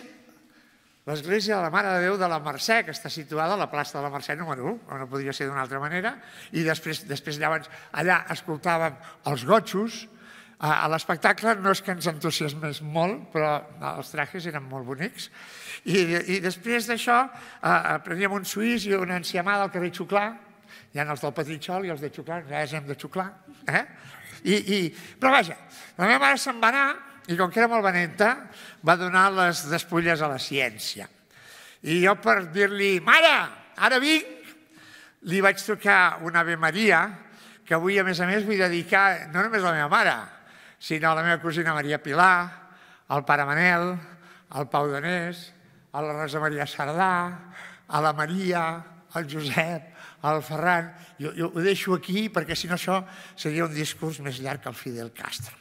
L'església de la Mare de Déu de la Mercè, que està situada a la plaça de la Mercè número u, o no podria ser d'una altra manera, i després llavors allà escoltàvem els gotxos. A l'espectacle no és que ens entusiasmés molt, però els trajes eren molt bonics. I després d'això preníem un suís i una enciamada al carrer Xuclà. Hi ha els del Petritxol i els de Xuclà, nosaltres hem de Xuclà. Però vaja, la meva mare se'n va anar, i com que era molt valenta, va donar les despulles a la ciència. I jo per dir-li, mare, ara vinc, Li vaig tocar una Ave Maria, que avui, a més a més, vull dedicar no només a la meva mare, sinó a la meva cosina Maria Pilar, al pare Manel, al Pau Donés, a la Rosa Maria Sardà, a la Maria, al Josep, al Ferran. Jo ho deixo aquí perquè, si no, això seria un discurs més llarg que el Fidel Castro.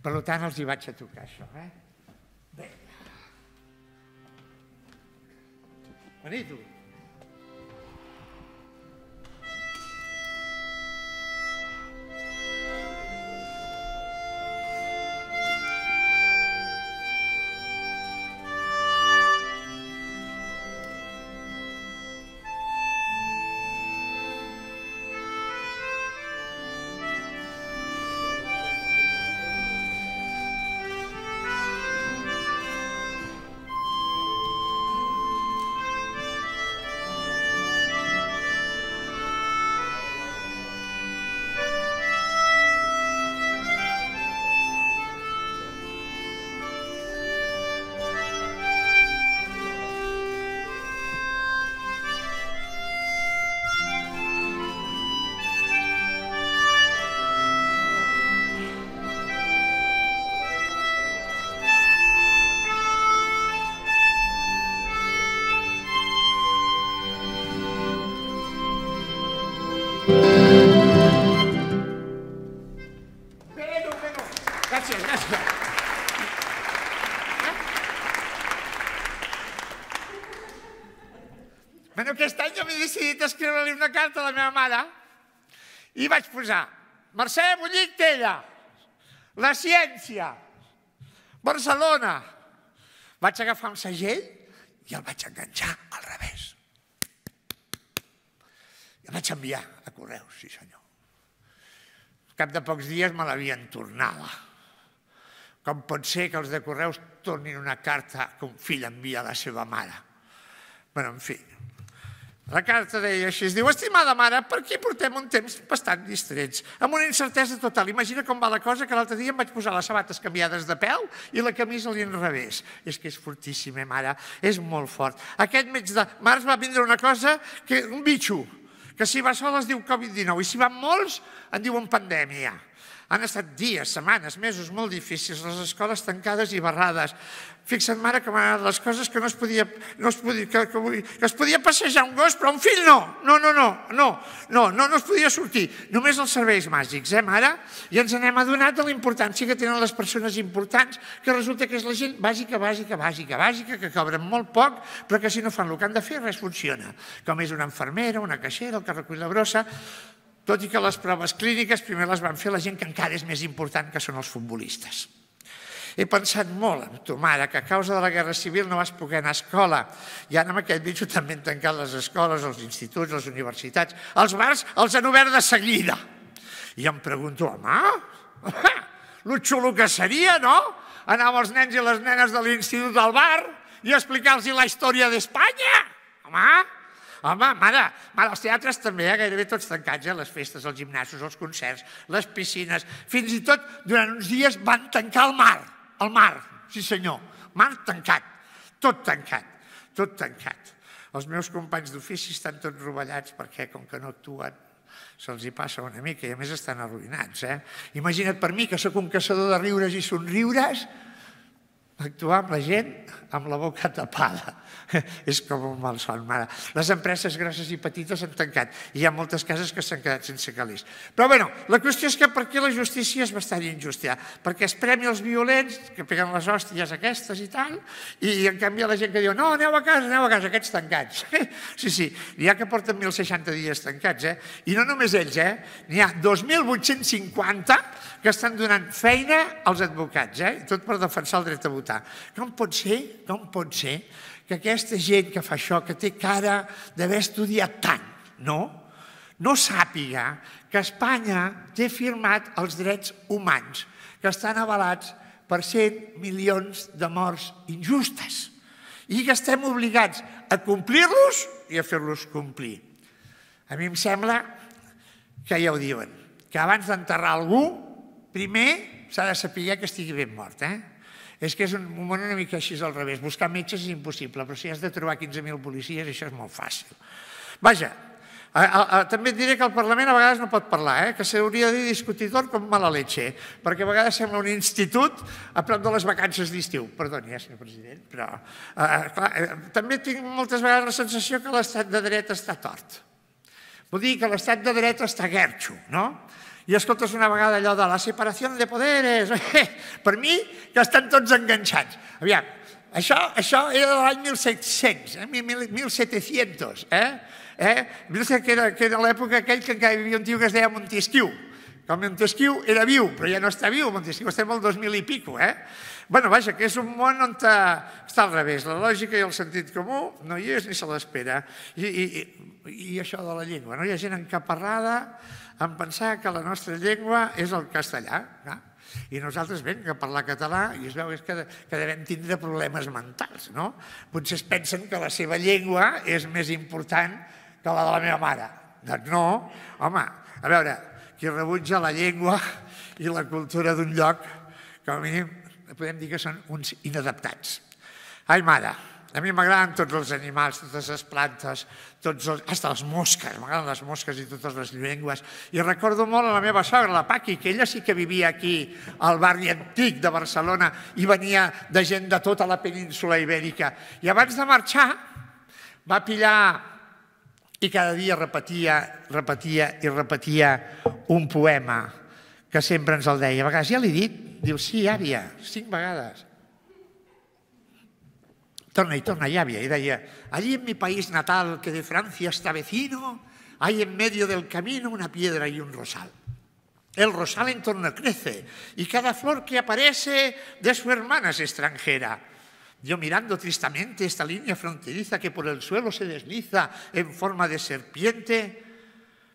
Per tant, els hi vaig a tocar, això. Bé. Bonito. Escriure-li una carta a la meva mare i vaig posar Mercè Bullich Tella, la ciència, Barcelona. Vaig agafar un segell i el vaig enganxar al revés. I el vaig enviar a correus, sí senyor. Al cap de pocs dies me l'havien tornada. Com pot ser que els de correus tornin una carta que un fill envia a la seva mare? Bé, en fi... La carta deia així, es diu, estimada mare, per aquí portem un temps bastant distrets, amb una incertesa total. Imagina com va la cosa que l'altre dia em vaig posar les sabates canviades de pèl i la camisa a l'inrevés. És que és fortíssim, eh, mare, és molt fort. Aquest mig de març va vindre una cosa, un bitxo, que si va sol es diu Covid dinou i si van molts en diuen pandèmia. Han estat dies, setmanes, mesos molt difícils, les escoles tancades i barrades. Fixa't, mare, que m'han anat les coses que no es podia... que es podia passejar un gos, però un fill no. No, no, no, no, no, no es podia sortir. Només els serveis màgics, eh, mare? I ens n'hem adonat de la importància que tenen les persones importants, que resulta que és la gent bàsica, bàsica, bàsica, bàsica, que cobren molt poc, però que si no fan el que han de fer, res funciona. Com és una infermera, una caixera, el que recull la brossa... Tot i que les proves clíniques primer les van fer la gent que encara és més important, que són els futbolistes. He pensat molt en tu, mare, que a causa de la Guerra Civil no vas poder anar a escola. I ara amb aquest bitxo també han tancat les escoles, els instituts, les universitats, els bars els han obert de seguida. I em pregunto, home, lo xulo que seria, no? Anar amb els nens i les nenes de l'institut del bar i explicar-los la història d'Espanya? Home... Home, mare, els teatres també, gairebé tots tancats, les festes, els gimnasos, els concerts, les piscines, fins i tot durant uns dies van tancar el mar, el mar, sí senyor, mar tancat, tot tancat, tot tancat. Els meus companys d'ofici estan tots rovellats perquè com que no actuen se'ls hi passa una mica i a més estan arruïnats. Imagina't per mi que sóc un caçador de riures i somriures, actuar amb la gent amb la boca tapada. És com un malson, mare. Les empreses grosses i petites s'han tancat i hi ha moltes cases que s'han quedat sense calés. Però bé, la qüestió és que per què la justícia és bastant injusta? Perquè es premia els violents, que peguen les hòsties aquestes i tal, i en canvi la gent que diu no, aneu a casa, aneu a casa, aquests tancats. Sí, sí, n'hi ha que porten mil seixanta dies tancats, eh? I no només ells, eh? N'hi ha dos mil vuit-cents cinquanta que estan donant feina als advocats, eh? Tot per defensar el dret a votar. Com pot ser, com pot ser que aquesta gent que fa això, que té cara d'haver estudiat tant, no? No sàpiga que Espanya té firmat els drets humans que estan avalats per cent milions de morts injustes i que estem obligats a complir-los i a fer-los complir. A mi em sembla que ja ho diuen, que abans d'enterrar algú, primer s'ha de saber que estigui ben mort, eh? És que és un món una mica així al revés. Buscar metges és impossible, però si has de trobar quinze mil policies, això és molt fàcil. Vaja, També et diré que el Parlament a vegades no pot parlar, que s'hauria de discutir tot com mala leche, perquè a vegades sembla un institut a prop de les vacances d'estiu. Perdoni, senyor president, però... També tinc moltes vegades la sensació que l'estat de dret està tort. Vull dir que l'estat de dret està guerxo, no? I escoltes una vegada allò de la separació de poderes, per mi que estan tots enganxats. Aviam, això era de l'any mil set-cents, mil set-cents, que era l'època aquell que encara hi havia un tio que es deia Montesquieu. El Montesquieu era viu, però ja no està viu, Montesquieu estem al dos mil i pico. Bé, vaja, que és un món on està al revés, la lògica i el sentit comú no hi és ni se l'espera. I això de la llengua, no hi ha gent encaparrada en pensar que la nostra llengua és el castellà, i nosaltres venim a parlar català i es veu que devem tindre problemes mentals, no? Potser es pensen que la seva llengua és més important que la de la meva mare. Doncs no, home, a veure, qui rebutja la llengua i la cultura d'un lloc, com a mínim podem dir que són uns inadaptats. Ai, mare, a mi m'agraden tots els animals, totes les plantes, fins a les mosques, m'agraden les mosques i totes les llengües. I recordo molt la meva sogra, la Paqui, que ella sí que vivia aquí, al barri antic de Barcelona, i venia de gent de tota la península ibèrica. I abans de marxar va pillar i cada dia repetia, repetia i repetia un poema que sempre ens el deia. A vegades ja l'he dit, diu, sí, àvia, cinc vegades. Torna y torna y había, y de allá, allí en mi país natal, que de Francia está vecino, hay en medio del camino una piedra y un rosal. El rosal en torno crece, y cada flor que aparece de su hermana es extranjera. Yo mirando tristemente esta línea fronteriza que por el suelo se desliza en forma de serpiente,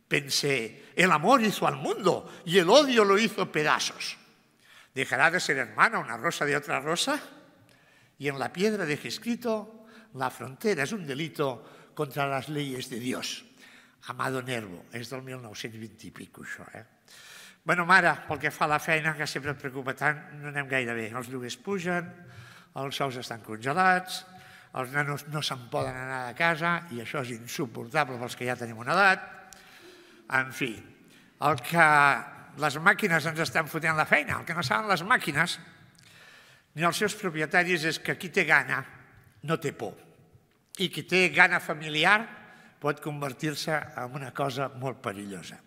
pensé, el amor hizo al mundo y el odio lo hizo pedazos. ¿Dejará de ser hermana una rosa de otra rosa? Y en la piedra dejé escrito, la frontera es un delito contra las leyes de Dios. Amado Nervo, és del mil nou-cents vint i pico, això, eh? Bé, mare, pel que fa a la feina, que sempre et preocupa tant, no anem gaire bé. Els lloguers pugen, els sous estan congelats, els nanos no se'n poden anar de casa, i això és insuportable pels que ja tenim una edat. En fi, el que les màquines ens estan fotent la feina, el que no saben les màquines ni els seus propietaris és que qui té gana no té por. I qui té gana familiar pot convertir-se en una cosa molt perillosa.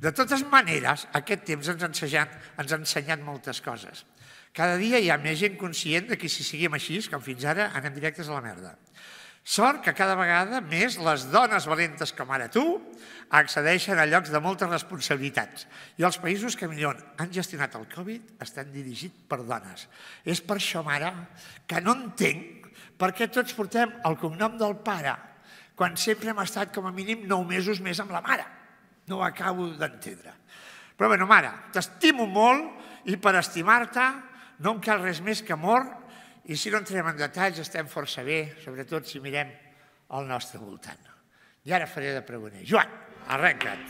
De totes maneres, aquest temps ens ha ensenyat moltes coses. Cada dia hi ha més gent conscient que si seguim així, com fins ara, anem directes a la merda. Sort que cada vegada més les dones valentes com ara tu accedeixen a llocs de moltes responsabilitats. I els països que millor han gestionat el Covid estan dirigits per dones. És per això, mare, que no entenc per què tots portem el cognom del pare quan sempre hem estat com a mínim nou mesos més amb la mare. No ho acabo d'entendre. Però bé, mare, t'estimo molt i per estimar-te no em cal res més que amor. I si no entrem en detalls estem força bé, sobretot si mirem al nostre voltant. I ara faré de pregoner. Joan, arrenca't.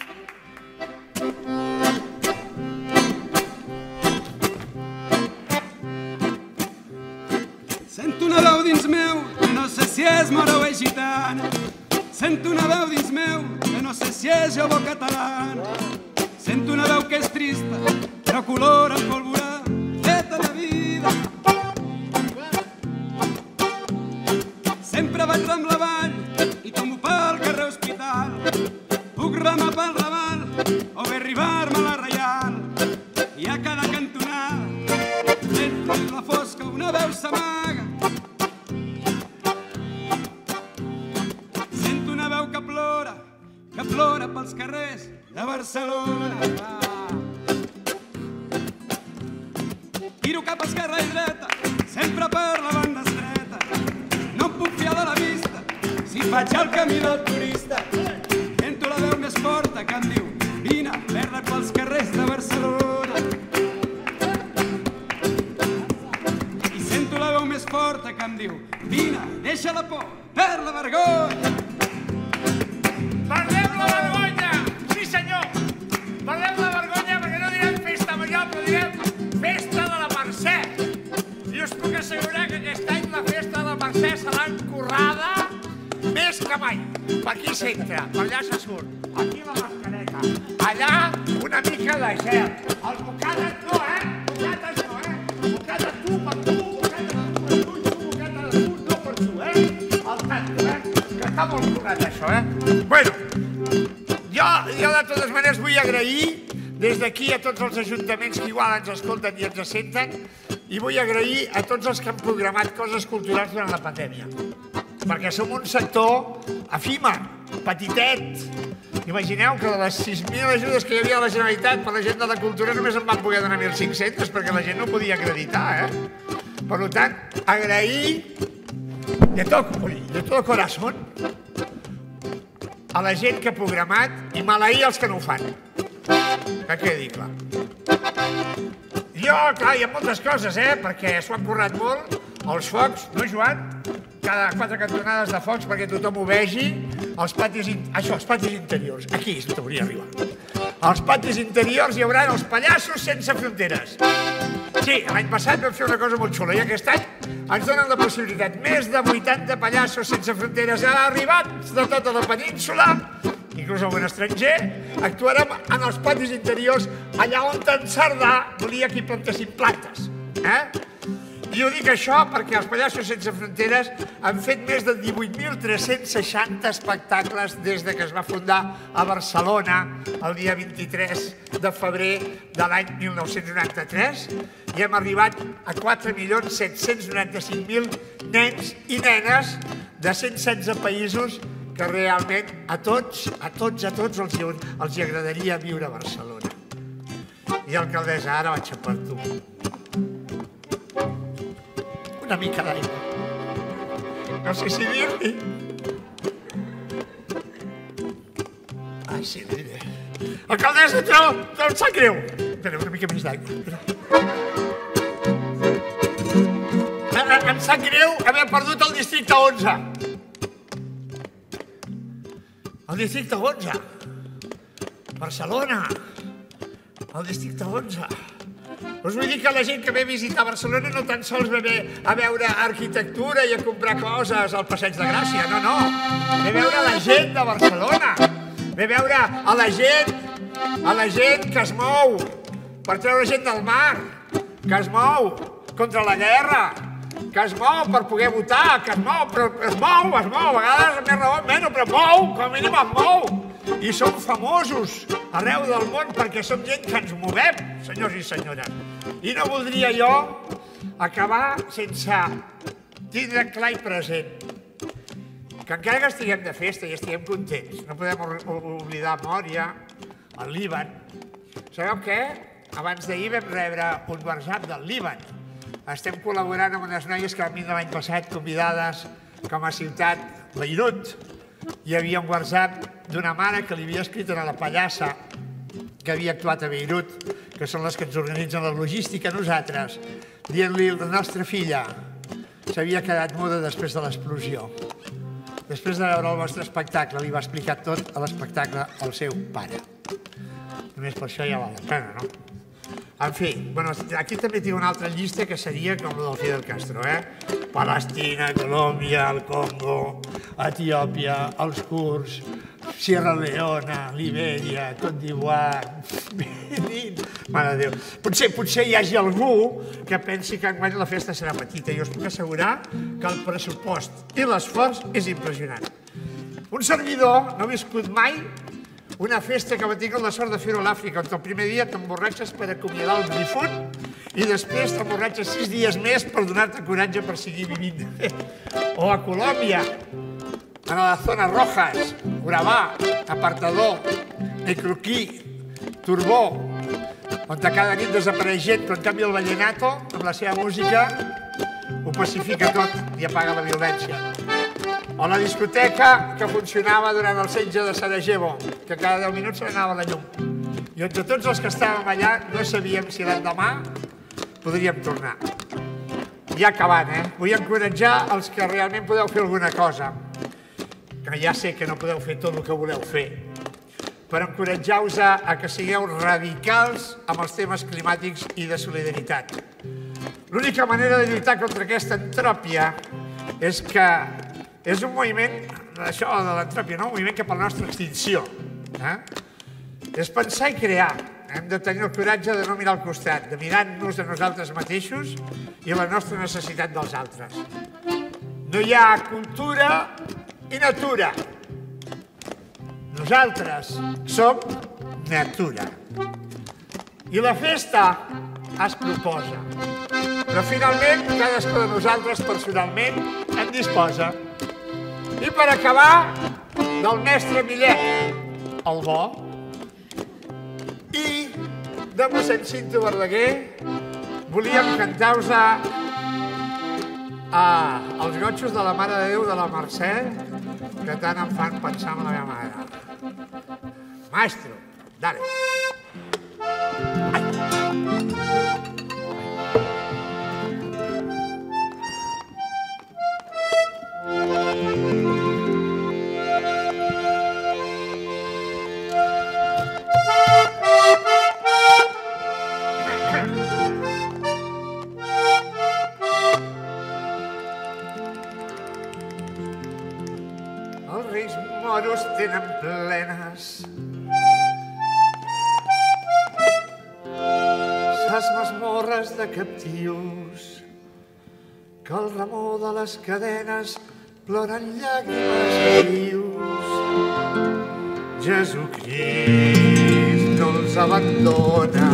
Sento una veu dins meu, no sé si és mora o és gitana. Sento una veu dins meu, no sé si és jove o catalana. Sento una veu que és trista, però colora el polvorà, feta de vida. Sempre vaig amb la vall i tombo pel carrer Hospital. Puc remar pel Raval o bé arribar-me a la Reial. I a cada cantonada, entre la fosca una veu s'amaga. Sento una veu que plora, que plora pels carrers de Barcelona. Tiro cap a esquerra i dreta, sempre per la banda estreta. Si faig el camí del turista, sento la veu més forta que em diu vine, perra pels carrers de Barcelona. I sento la veu més forta que em diu vine, deixa la por, perd la vergonya. Perdem la vergonya, sí senyor. Perdem la vergonya perquè no direm festa major, però direm festa de la Mercè. I us puc assegurar que aquest any la festa de la Mercè serà encurrada més que mai. Aquí s'entra, per allà se surt. Aquí la mascareta. Allà una mica de gel. El bocates no, eh? Bocates no, eh? Bocates tu, per tu, bocates per tu, i tu, bocates per tu, no per tu, eh? El tanto, eh? Que està molt curat, això, eh? Bueno, jo de totes maneres vull agrair des d'aquí a tots els ajuntaments que igual ens escolten i ens senten, i vull agrair a tots els que han programat coses culturals durant la pandèmia. Perquè som un sector efímer, petitet. Imagineu que de les sis mil ajudes que hi havia a la Generalitat per a la gent de la cultura només en van poder donar mil cinc-cents perquè la gent no podia acreditar. Per tant, agrair de tot corazón a la gent que ha programat i maleir els que no ho fan. Que quedi clar. Jo, clar, hi ha moltes coses, eh? Perquè s'ho han currat molt, els focs, no, Joan? Cada quatre cantonades de focs perquè tothom ho vegi. Els patis... Això, els patis interiors. Aquí és on hauria d'arribar. Als patis interiors hi haurà els Pallassos Sense Fronteres. Sí, l'any passat vam fer una cosa molt xula i aquest any ens donen la possibilitat. Més de vuitanta Pallassos Sense Fronteres arribats de tota la península, inclús algun estranger, actuarem en els patis interiors allà on en Sardà volia que hi plantessin plantes. I ho dic això perquè els Pallassos Sense Fronteres han fet més de divuit mil tres-cents seixanta espectacles des que es va fundar a Barcelona el dia vint-i-tres de febrer de l'any mil nou-cents noranta-tres i hem arribat a quatre milions set-cents noranta-cinc mil nens i nenes de cent setze països que realment a tots, a tots, a tots els agradaria viure a Barcelona. I alcaldessa, ara vaig a per tu. Una mica d'aigua. No sé si dir-li. Ai, sí, diré. Alcaldessa, no em sap greu. Espera, una mica més d'aigua. Em sap greu haver perdut el districte onze. El districte onze, Barcelona, el districte onze. Us vull dir que la gent que ve a visitar Barcelona no tan sols ve a veure arquitectura i a comprar coses al Passeig de Gràcia, no, no. Ve a veure la gent de Barcelona, ve a veure a la gent, a la gent que es mou per treure gent del mar, que es mou contra la guerra, que es mou per poder votar, que es mou, però es mou, es mou, a vegades amb més raó o menys, però mou, com a mínim es mou. I som famosos arreu del món perquè som gent que ens movem, senyors i senyores. I no voldria jo acabar sense tindre clar i present que encara que estiguem de festa i estiguem contents, no podem oblidar Mòria, el Líban. Sabeu què? Abans d'ahir vam rebre un WhatsApp del Líban. Estem col·laborant amb unes noies que van vindre l'any passat convidades com a ciutat, Beirut. Hi havia un WhatsApp d'una mare que li havia escrit a la pallassa que havia actuat a Beirut, que són les que ens organitzen la logística a nosaltres, dient-li la nostra filla s'havia quedat muda després de l'explosió. Després de veure el vostre espectacle, li va explicar tot a l'espectacle al seu pare. Només per això ja val la pena, no? En fi, aquí també tinc una altra llista que seria com la del Fidel Castro, eh? Palestina, Colòmbia, el Congo, Etiòpia, els Kurds, Sierra Leona, Libèria, Côte d'Ivoire, Benin... Mare de Déu. Potser hi hagi algú que pensi que enguany la festa serà petita i us puc assegurar que el pressupost i l'esforç és impressionant. Un servidor no ha viscut mai una festa que va tenir la sort de fer-ho a l'Àfrica, on el primer dia t'emborratxes per acomiadar el difunt i després t'emborratxes sis dies més per donar-te coratge per seguir vivint. O a Colòmbia, a les zones rojas, Urabà, Apartador, Necroquí, Turbó, on cada nit desapareix gent, però en canvi el vallenato, amb la seva música, ho pacifica tot i apaga la violència. O la discoteca que funcionava durant el setge de Sarajevo, que cada deu minuts se n'anava la llum. I entre tots els que estàvem allà no sabíem si l'endemà podríem tornar. I acabant, eh? Vull encoratjar els que realment podeu fer alguna cosa, que ja sé que no podeu fer tot el que voleu fer, però encoratjar-vos a que sigueu radicals amb els temes climàtics i de solidaritat. L'única manera de lluitar contra aquesta entròpia és que és un moviment això de l'entropia, no? Un moviment cap a la nostra extinció. És pensar i crear. Hem de tenir el coratge de no mirar al costat, de mirar-nos a nosaltres mateixos i a la nostra necessitat dels altres. No hi ha cultura i natura. Nosaltres som natura. I la festa es proposa. Però finalment, cadascú de nosaltres personalment en disposa. I per acabar, del mestre Millet, el bo, i de mossèn Cinto Verdaguer volíem cantar-vos els Gotxos de la Mare de Déu de la Mercè, que tant em fan pensar en la meva mare. Maestro, dale. Tenen plenes les masmorres de captius, que el remor de les cadenes ploren llàgrimes i rius. Jesucrist no els abandona,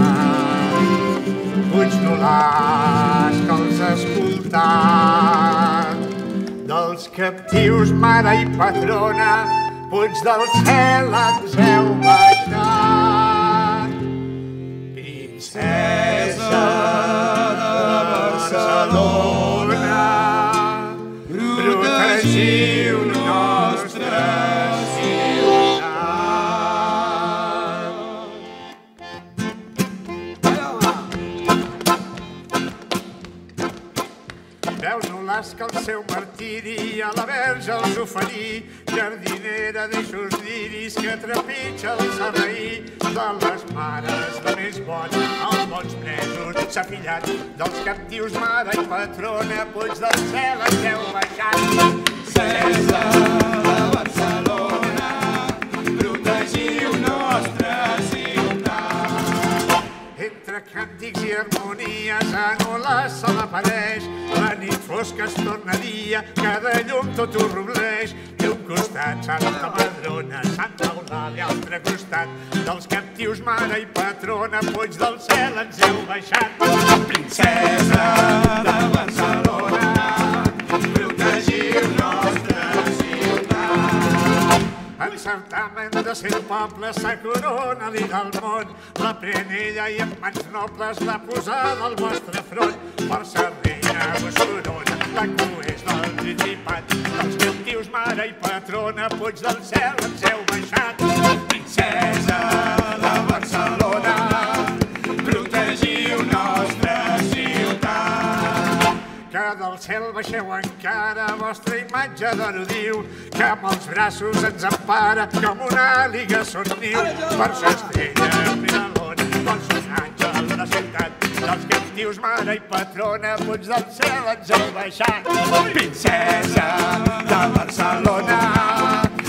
puig nolars que els escolten, dels captius mare i patrona, puig del cel ens heu baixat. Princesa de Barcelona, protegiu nostra ciutat. Veus nolars que el seu martiri a la Verge els oferí, jardinera d'eixos lliris que trepitja el serraí, de les mares la més bona, els bons presos s'ha fillat, dels captius mare i patrona, puig del cel ens heu baixat. Princesa de Barcelona, protegiu nostra ciutat. Entre càntics i harmonies anul·les se l'apareix, la nit fosca es torna dia, cada llum tot ho robleix. Costat, Santa Madrona, Santa Eulàlia, altre costat, dels captius mare i patrona, puig del cel ens heu baixat. Princesa de Barcelona, protegiu nostra ciutat. En certamen de cent pobles s'acorona l'hi del món, la prenella i en mans nobles la posada al vostre front. Per Sarrià vos corona, la crues del principat, dels captius mare i patrona, puig del cel ens heu baixat. Princesa de Barcelona, protegiu nostra ciutat. Que del cel baixeu encara, vostra imatge d'or ho diu, que amb els braços ens empara, com una àliga són niu. Per s'estrella, Miralona, per son àngel de la ciutat, dels captius mare i patrona, puig del cel ens heu baixat. Princesa de Barcelona,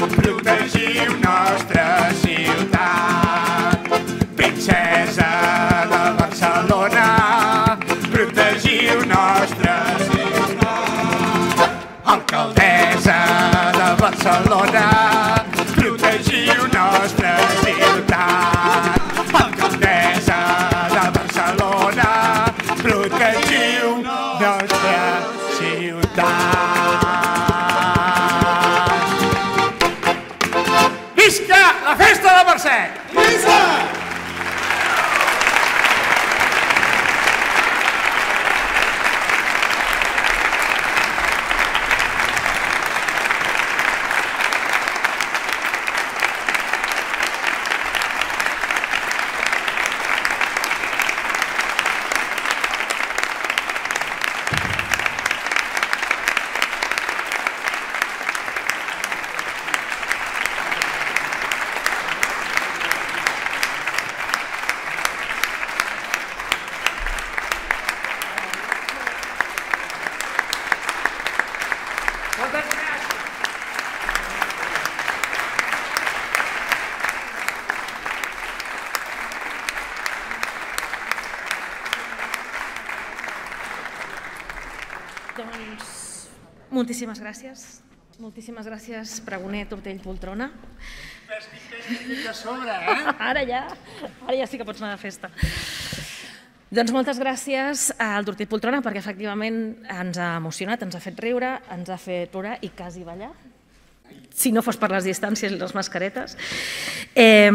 protegiu nostra ciutat. Princesa de Barcelona, protegiu nostra ciutat. Alcaldessa de Barcelona, protegiu nostra ciutat. Alcaldessa de Barcelona, protegiu nostra ciutat. Visca la festa de la Mercè! Visca! Doncs moltíssimes gràcies. Moltíssimes gràcies, pregoner Tortell Poltrona. Estic tenint a sobre, eh? Ara ja, ara ja sí que pots anar de festa. Doncs moltes gràcies al Tortell Poltrona perquè efectivament ens ha emocionat, ens ha fet riure, ens ha fet plorar i quasi ballar. Si no fos per les distàncies i les mascaretes. Eh,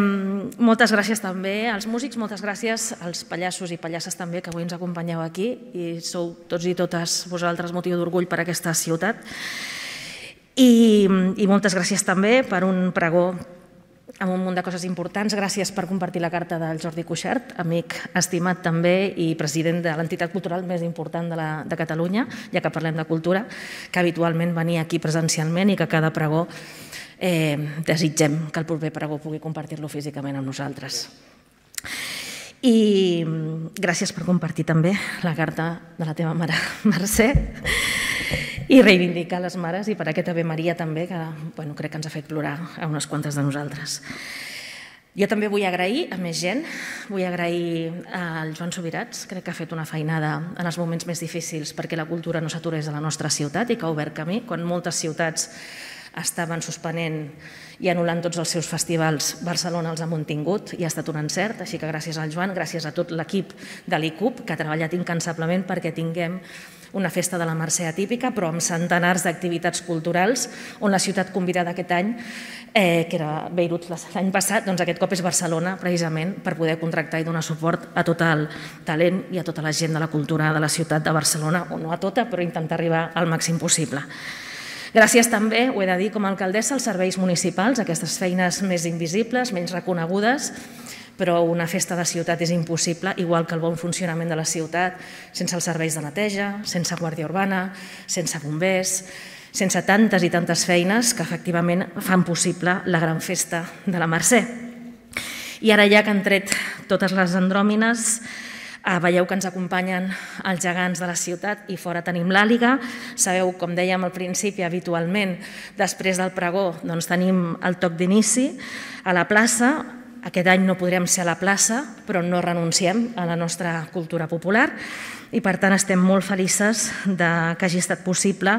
moltes gràcies també als músics, moltes gràcies als pallassos i pallasses també que avui ens acompanyeu aquí i sou tots i totes vosaltres motiu d'orgull per aquesta ciutat. I, i moltes gràcies també per un pregó amb un munt de coses importants. Gràcies per compartir la carta del Jordi Cuixart, amic estimat també i president de l'entitat cultural més important de, la, de Catalunya, ja que parlem de cultura, que habitualment venia aquí presencialment i que cada pregó eh, desitgem que el proper pregó pugui compartir-lo físicament amb nosaltres. I gràcies per compartir també la carta de la teva mare, Mercè, i reivindicar les mares i per aquest Ave Maria també, que bueno, crec que ens ha fet plorar a unes quantes de nosaltres. Jo també vull agrair a més gent, vull agrair al Joan Subirats, crec que ha fet una feinada en els moments més difícils perquè la cultura no s'aturés a la nostra ciutat i que ha obert camí, quan moltes ciutats estaven suspenent i anul·lant tots els seus festivals. Barcelona els ha mantingut i ha estat un encert, així que gràcies al Joan, gràcies a tot l'equip de l'I C U P que ha treballat incansablement perquè tinguem una festa de la Mercè atípica, però amb centenars d'activitats culturals, on la ciutat convidada aquest any, eh, que era Beirut l'any passat, doncs aquest cop és Barcelona, precisament, per poder contractar i donar suport a tot el talent i a tota la gent de la cultura de la ciutat de Barcelona, o no a tota, però intentar arribar al màxim possible. Gràcies també, ho he de dir com a alcaldessa, als serveis municipals, aquestes feines més invisibles, menys reconegudes, però una festa de ciutat és impossible, igual que el bon funcionament de la ciutat, sense els serveis de neteja, sense guàrdia urbana, sense bombers, sense tantes i tantes feines que efectivament fan possible la gran festa de la Mercè. I ara ja que han tret totes les andròmines, veieu que ens acompanyen els gegants de la ciutat i fora tenim l'Àliga. Sabeu, com dèiem al principi, habitualment, després del pregó doncs, tenim el toc d'inici a la plaça. Aquest any no podrem ser a la plaça, però no renunciem a la nostra cultura popular i, per tant, estem molt felices de que hagi estat possible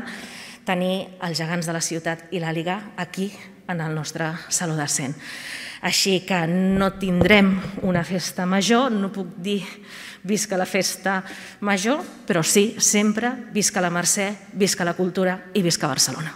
tenir els gegants de la ciutat i l'Àliga aquí, en el nostre Saló de Cent. Així que no tindrem una festa major, no puc dir visca la festa major, però sí, sempre visca la Mercè, visca la cultura i visca Barcelona.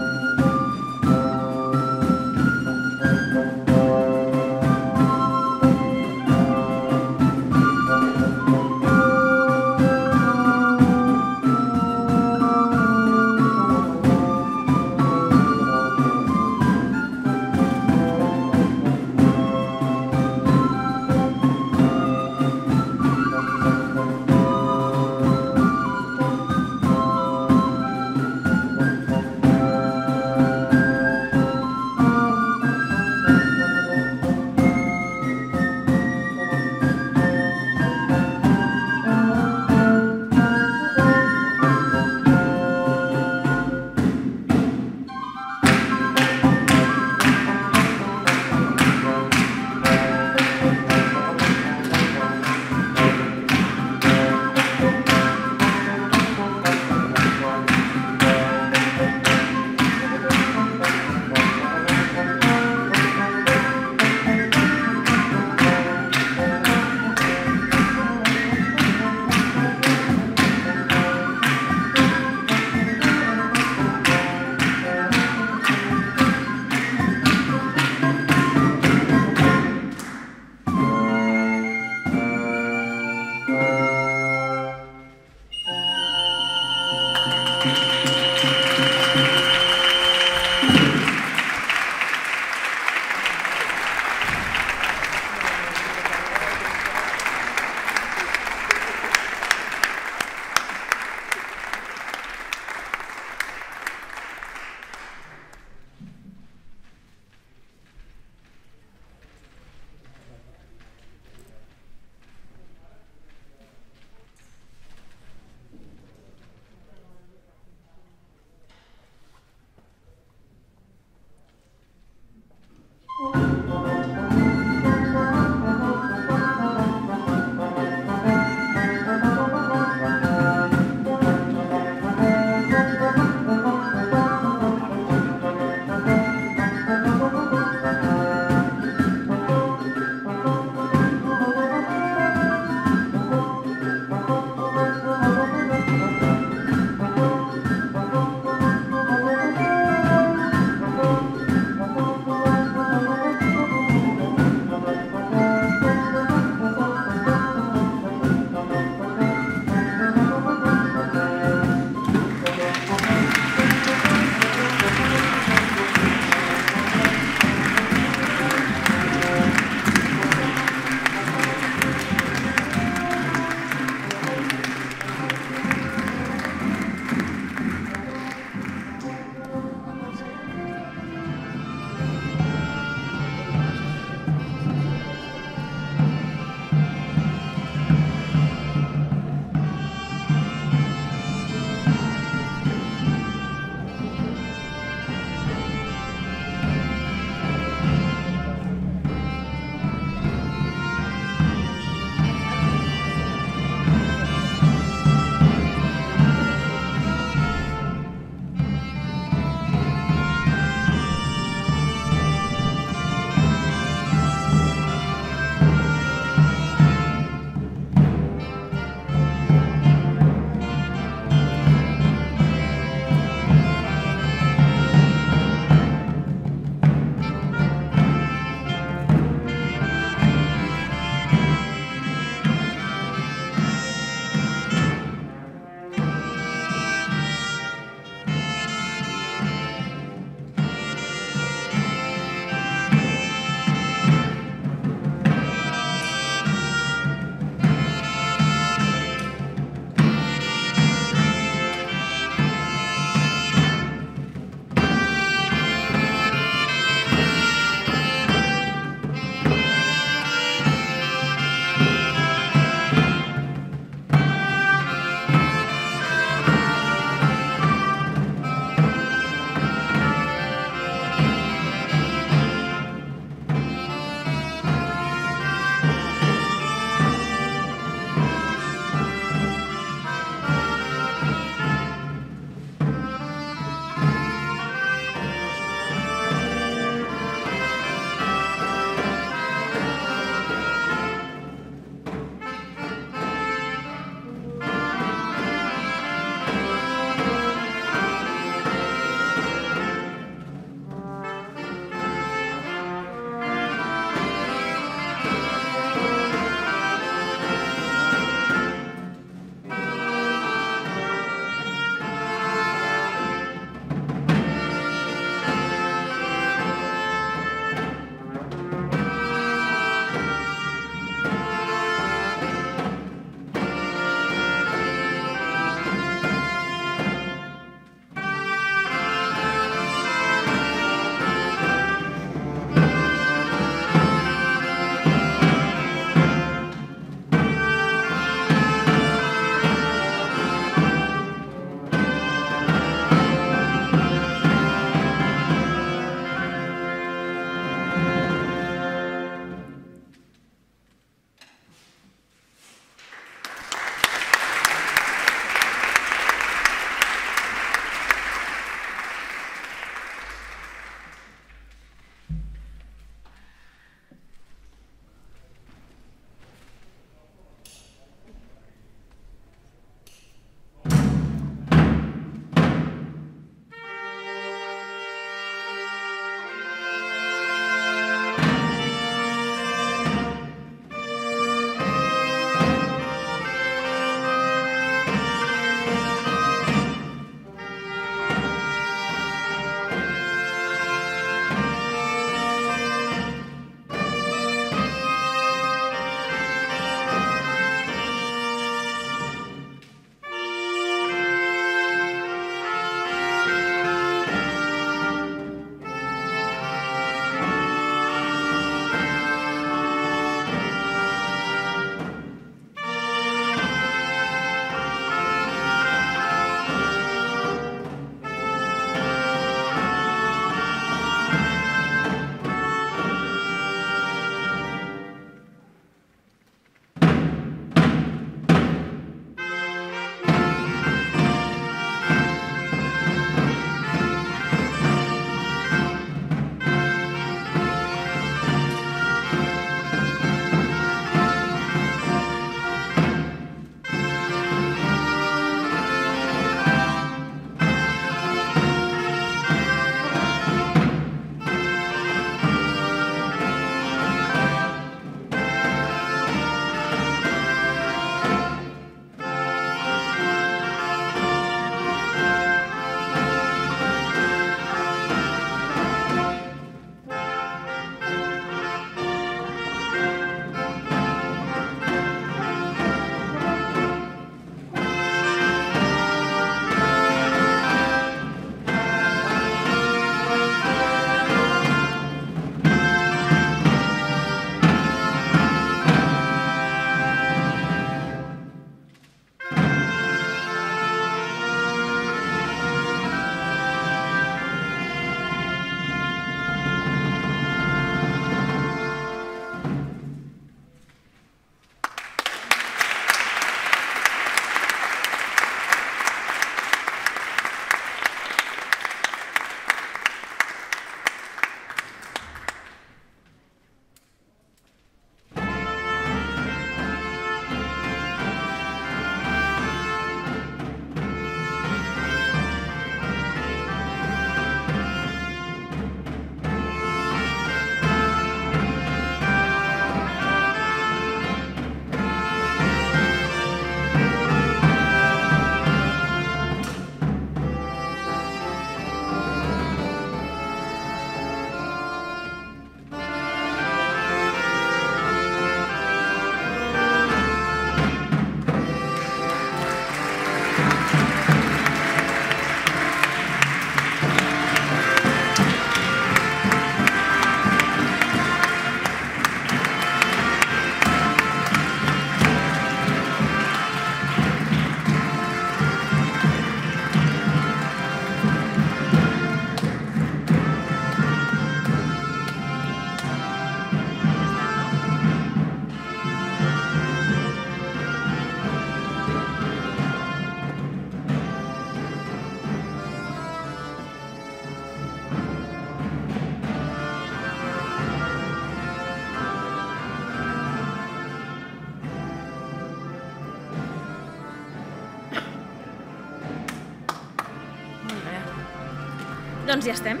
Doncs ja estem.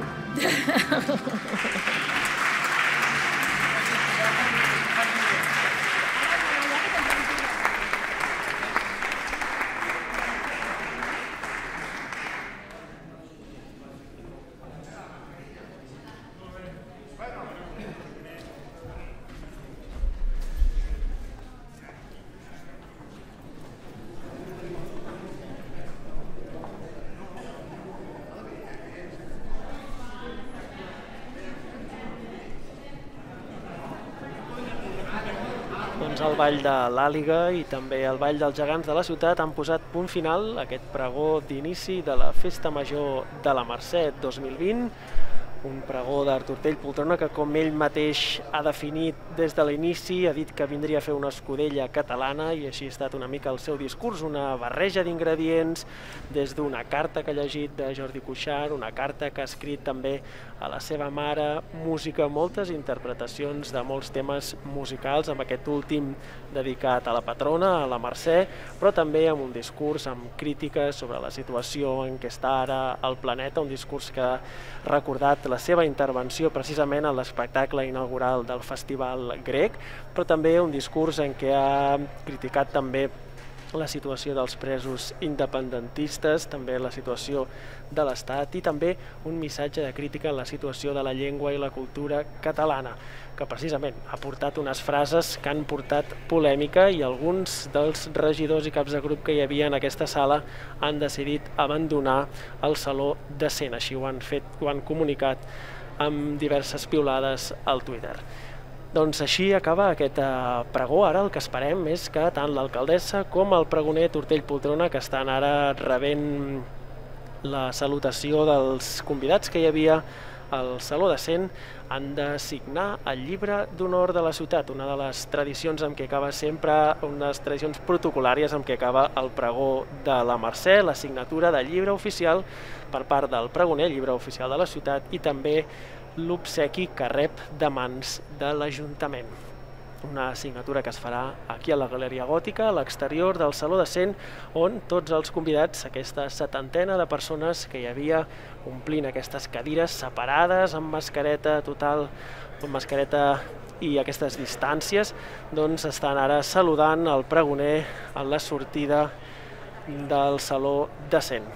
El ball de l'Àliga i també el ball dels gegants de la ciutat han posat punt final a aquest pregó d'inici de la Festa Major de la Mercè dos mil vint, un pregó d'Artur Tortell Poltrona que, com ell mateix ha definit des de l'inici, ha dit que vindria a fer una escudella catalana i així ha estat una mica el seu discurs, una barreja d'ingredients des d'una carta que ha llegit de Jordi Cuixart, una carta que ha escrit també a la seva mare, música, moltes interpretacions de molts temes musicals, amb aquest últim dedicat a la patrona, a la Mercè, però també amb un discurs amb crítiques sobre la situació en què està ara el planeta, un discurs que ha recordat la seva intervenció precisament en l'espectacle inaugural del Festival Grec, però també un discurs en què ha criticat també la situació dels presos independentistes, també la situació de l'Estat i també un missatge de crítica en la situació de la llengua i la cultura catalana, que precisament ha portat unes frases que han portat polèmica i alguns dels regidors i caps de grup que hi havia en aquesta sala han decidit abandonar el Saló de Cent. Així ho han fet, ho han comunicat amb diverses piulades al Twitter. Doncs així acaba aquest pregó. Ara el que esperem és que tant l'alcaldessa com el pregoner Tortell Poltrona, que estan ara rebent la salutació dels convidats que hi havia al Saló de Cent, han de signar el llibre d'honor de la ciutat, una de les tradicions amb què acaba sempre, unes tradicions protocolàries amb què acaba el pregó de la Mercè, la signatura del llibre oficial per part del pregoner, llibre oficial de la ciutat, i també l'obsequi que rep de mans de l'Ajuntament. Una signatura que es farà aquí a la Galeria Gòtica, a l'exterior del Saló de Cent, on tots els convidats, aquesta setantena de persones que hi havia omplint aquestes cadires separades, amb mascareta total, amb mascareta i aquestes distàncies, doncs estan ara saludant el pregoner en la sortida del Saló de Cent.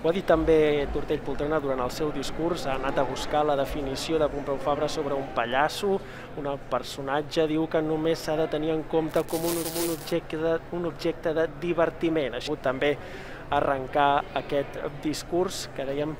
Ho ha dit també Tortell Poltrona durant el seu discurs, ha anat a buscar la definició de Pompeu Fabra sobre un pallasso, un personatge, diu que només s'ha de tenir en compte com un, un, objecte, de, un objecte de divertiment. Això també arrencar aquest discurs que dèiem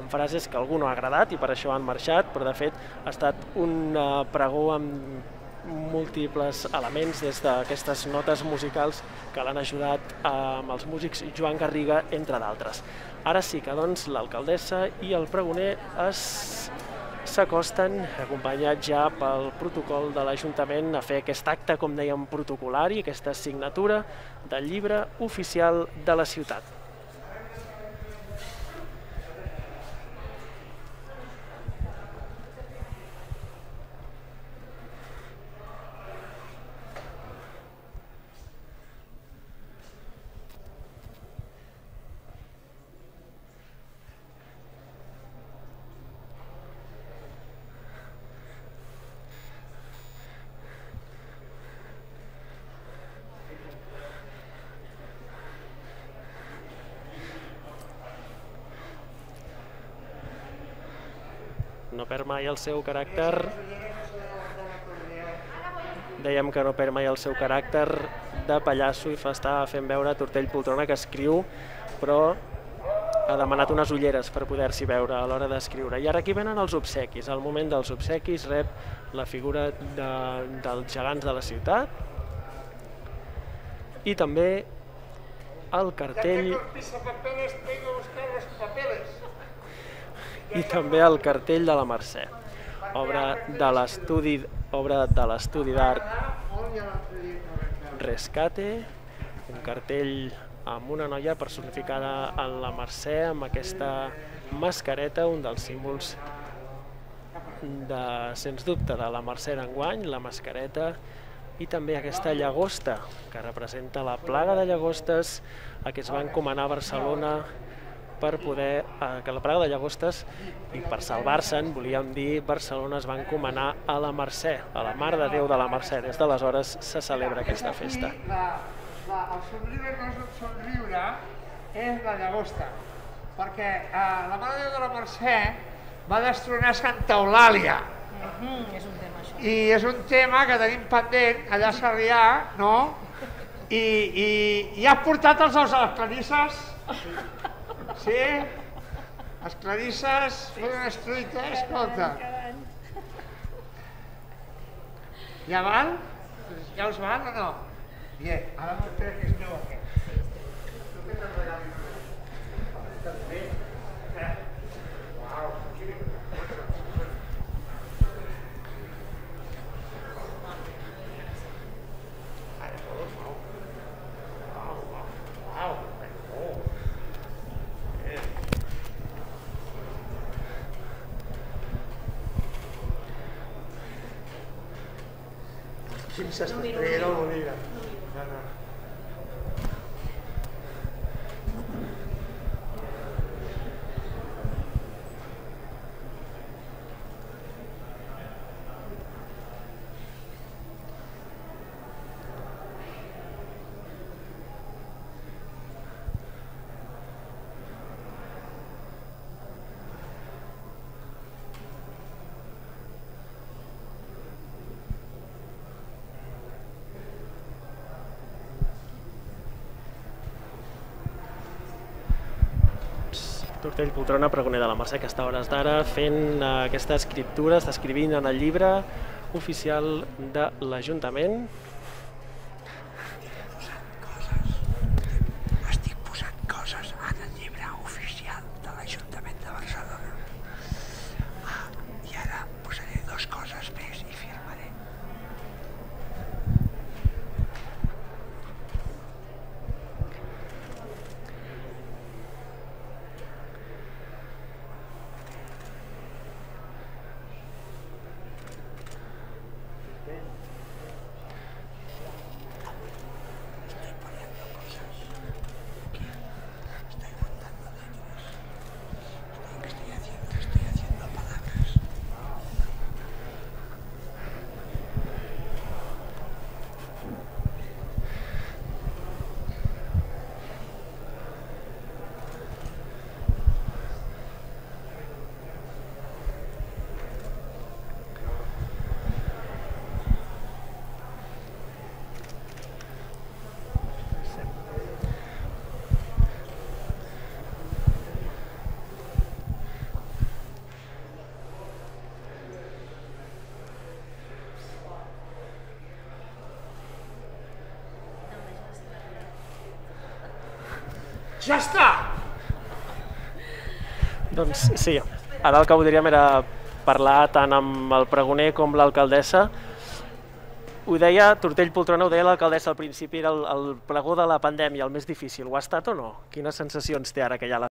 amb frases que a algú no ha agradat i per això han marxat, però de fet ha estat un pregó amb múltiples elements, des d'aquestes notes musicals que l'han ajudat amb els músics Joan Garriga, entre d'altres. Ara sí que l'alcaldessa i el pregoner s'acosten, acompanyat ja pel protocol de l'Ajuntament, a fer aquest acte, com dèiem, protocolari, aquesta signatura del llibre oficial de la ciutat. No perd mai el seu caràcter, dèiem que no perd mai el seu caràcter de pallasso i fa estar fent veure Tortell Poltrona que escriu, però ha demanat unes ulleres per poder-s'hi veure a l'hora d'escriure. I ara aquí venen els obsequis, al moment dels obsequis rep la figura de, dels gegants de la ciutat i també el cartell... i també el cartell de la Mercè, obra de l'estudi d'art Rescate, un cartell amb una noia personificada en la Mercè, amb aquesta mascareta, un dels símbols, sens dubte, de la Mercè d'enguany, la mascareta, i també aquesta llagosta, que representa la plaga de llagostes a què es va encomanar a Barcelona per poder, que la plaga de llagostes, i per salvar-se'n, volíem dir, Barcelona es va encomanar a la Mercè, a la Mare de Déu de la Mercè. Des d'aleshores se celebra aquesta festa. El somriure que no somriure és la llagosta, perquè la Mare de Déu de la Mercè va destronar Santa Eulàlia. I és un tema que tenim pendent allà a Sarrià, no? I has portat els ous a les clarisses? Sí? Les clarisses són unes truites, escolta. Ja van? Ja us van o no? Bé, ara no crec que és meu aquest. Tu què te'n regalis? Uau! Tortell Poltrona, pregoner de la Mercè, que està a hores d'ara fent aquesta escriptura, està escrivint en el llibre oficial de l'Ajuntament. Estic posant coses en el llibre oficial de l'Ajuntament de Barcelona. I ara posaré dues coses més i firmaré. Ja està! Doncs sí, ara el que voldríem era parlar tant amb el pregoner com l'alcaldessa. Ho deia Tortell Poltrona, ho deia l'alcaldessa al principi, era el pregó de la pandèmia, el més difícil. Ho ha estat o no? Quines sensacions té ara que hi ha la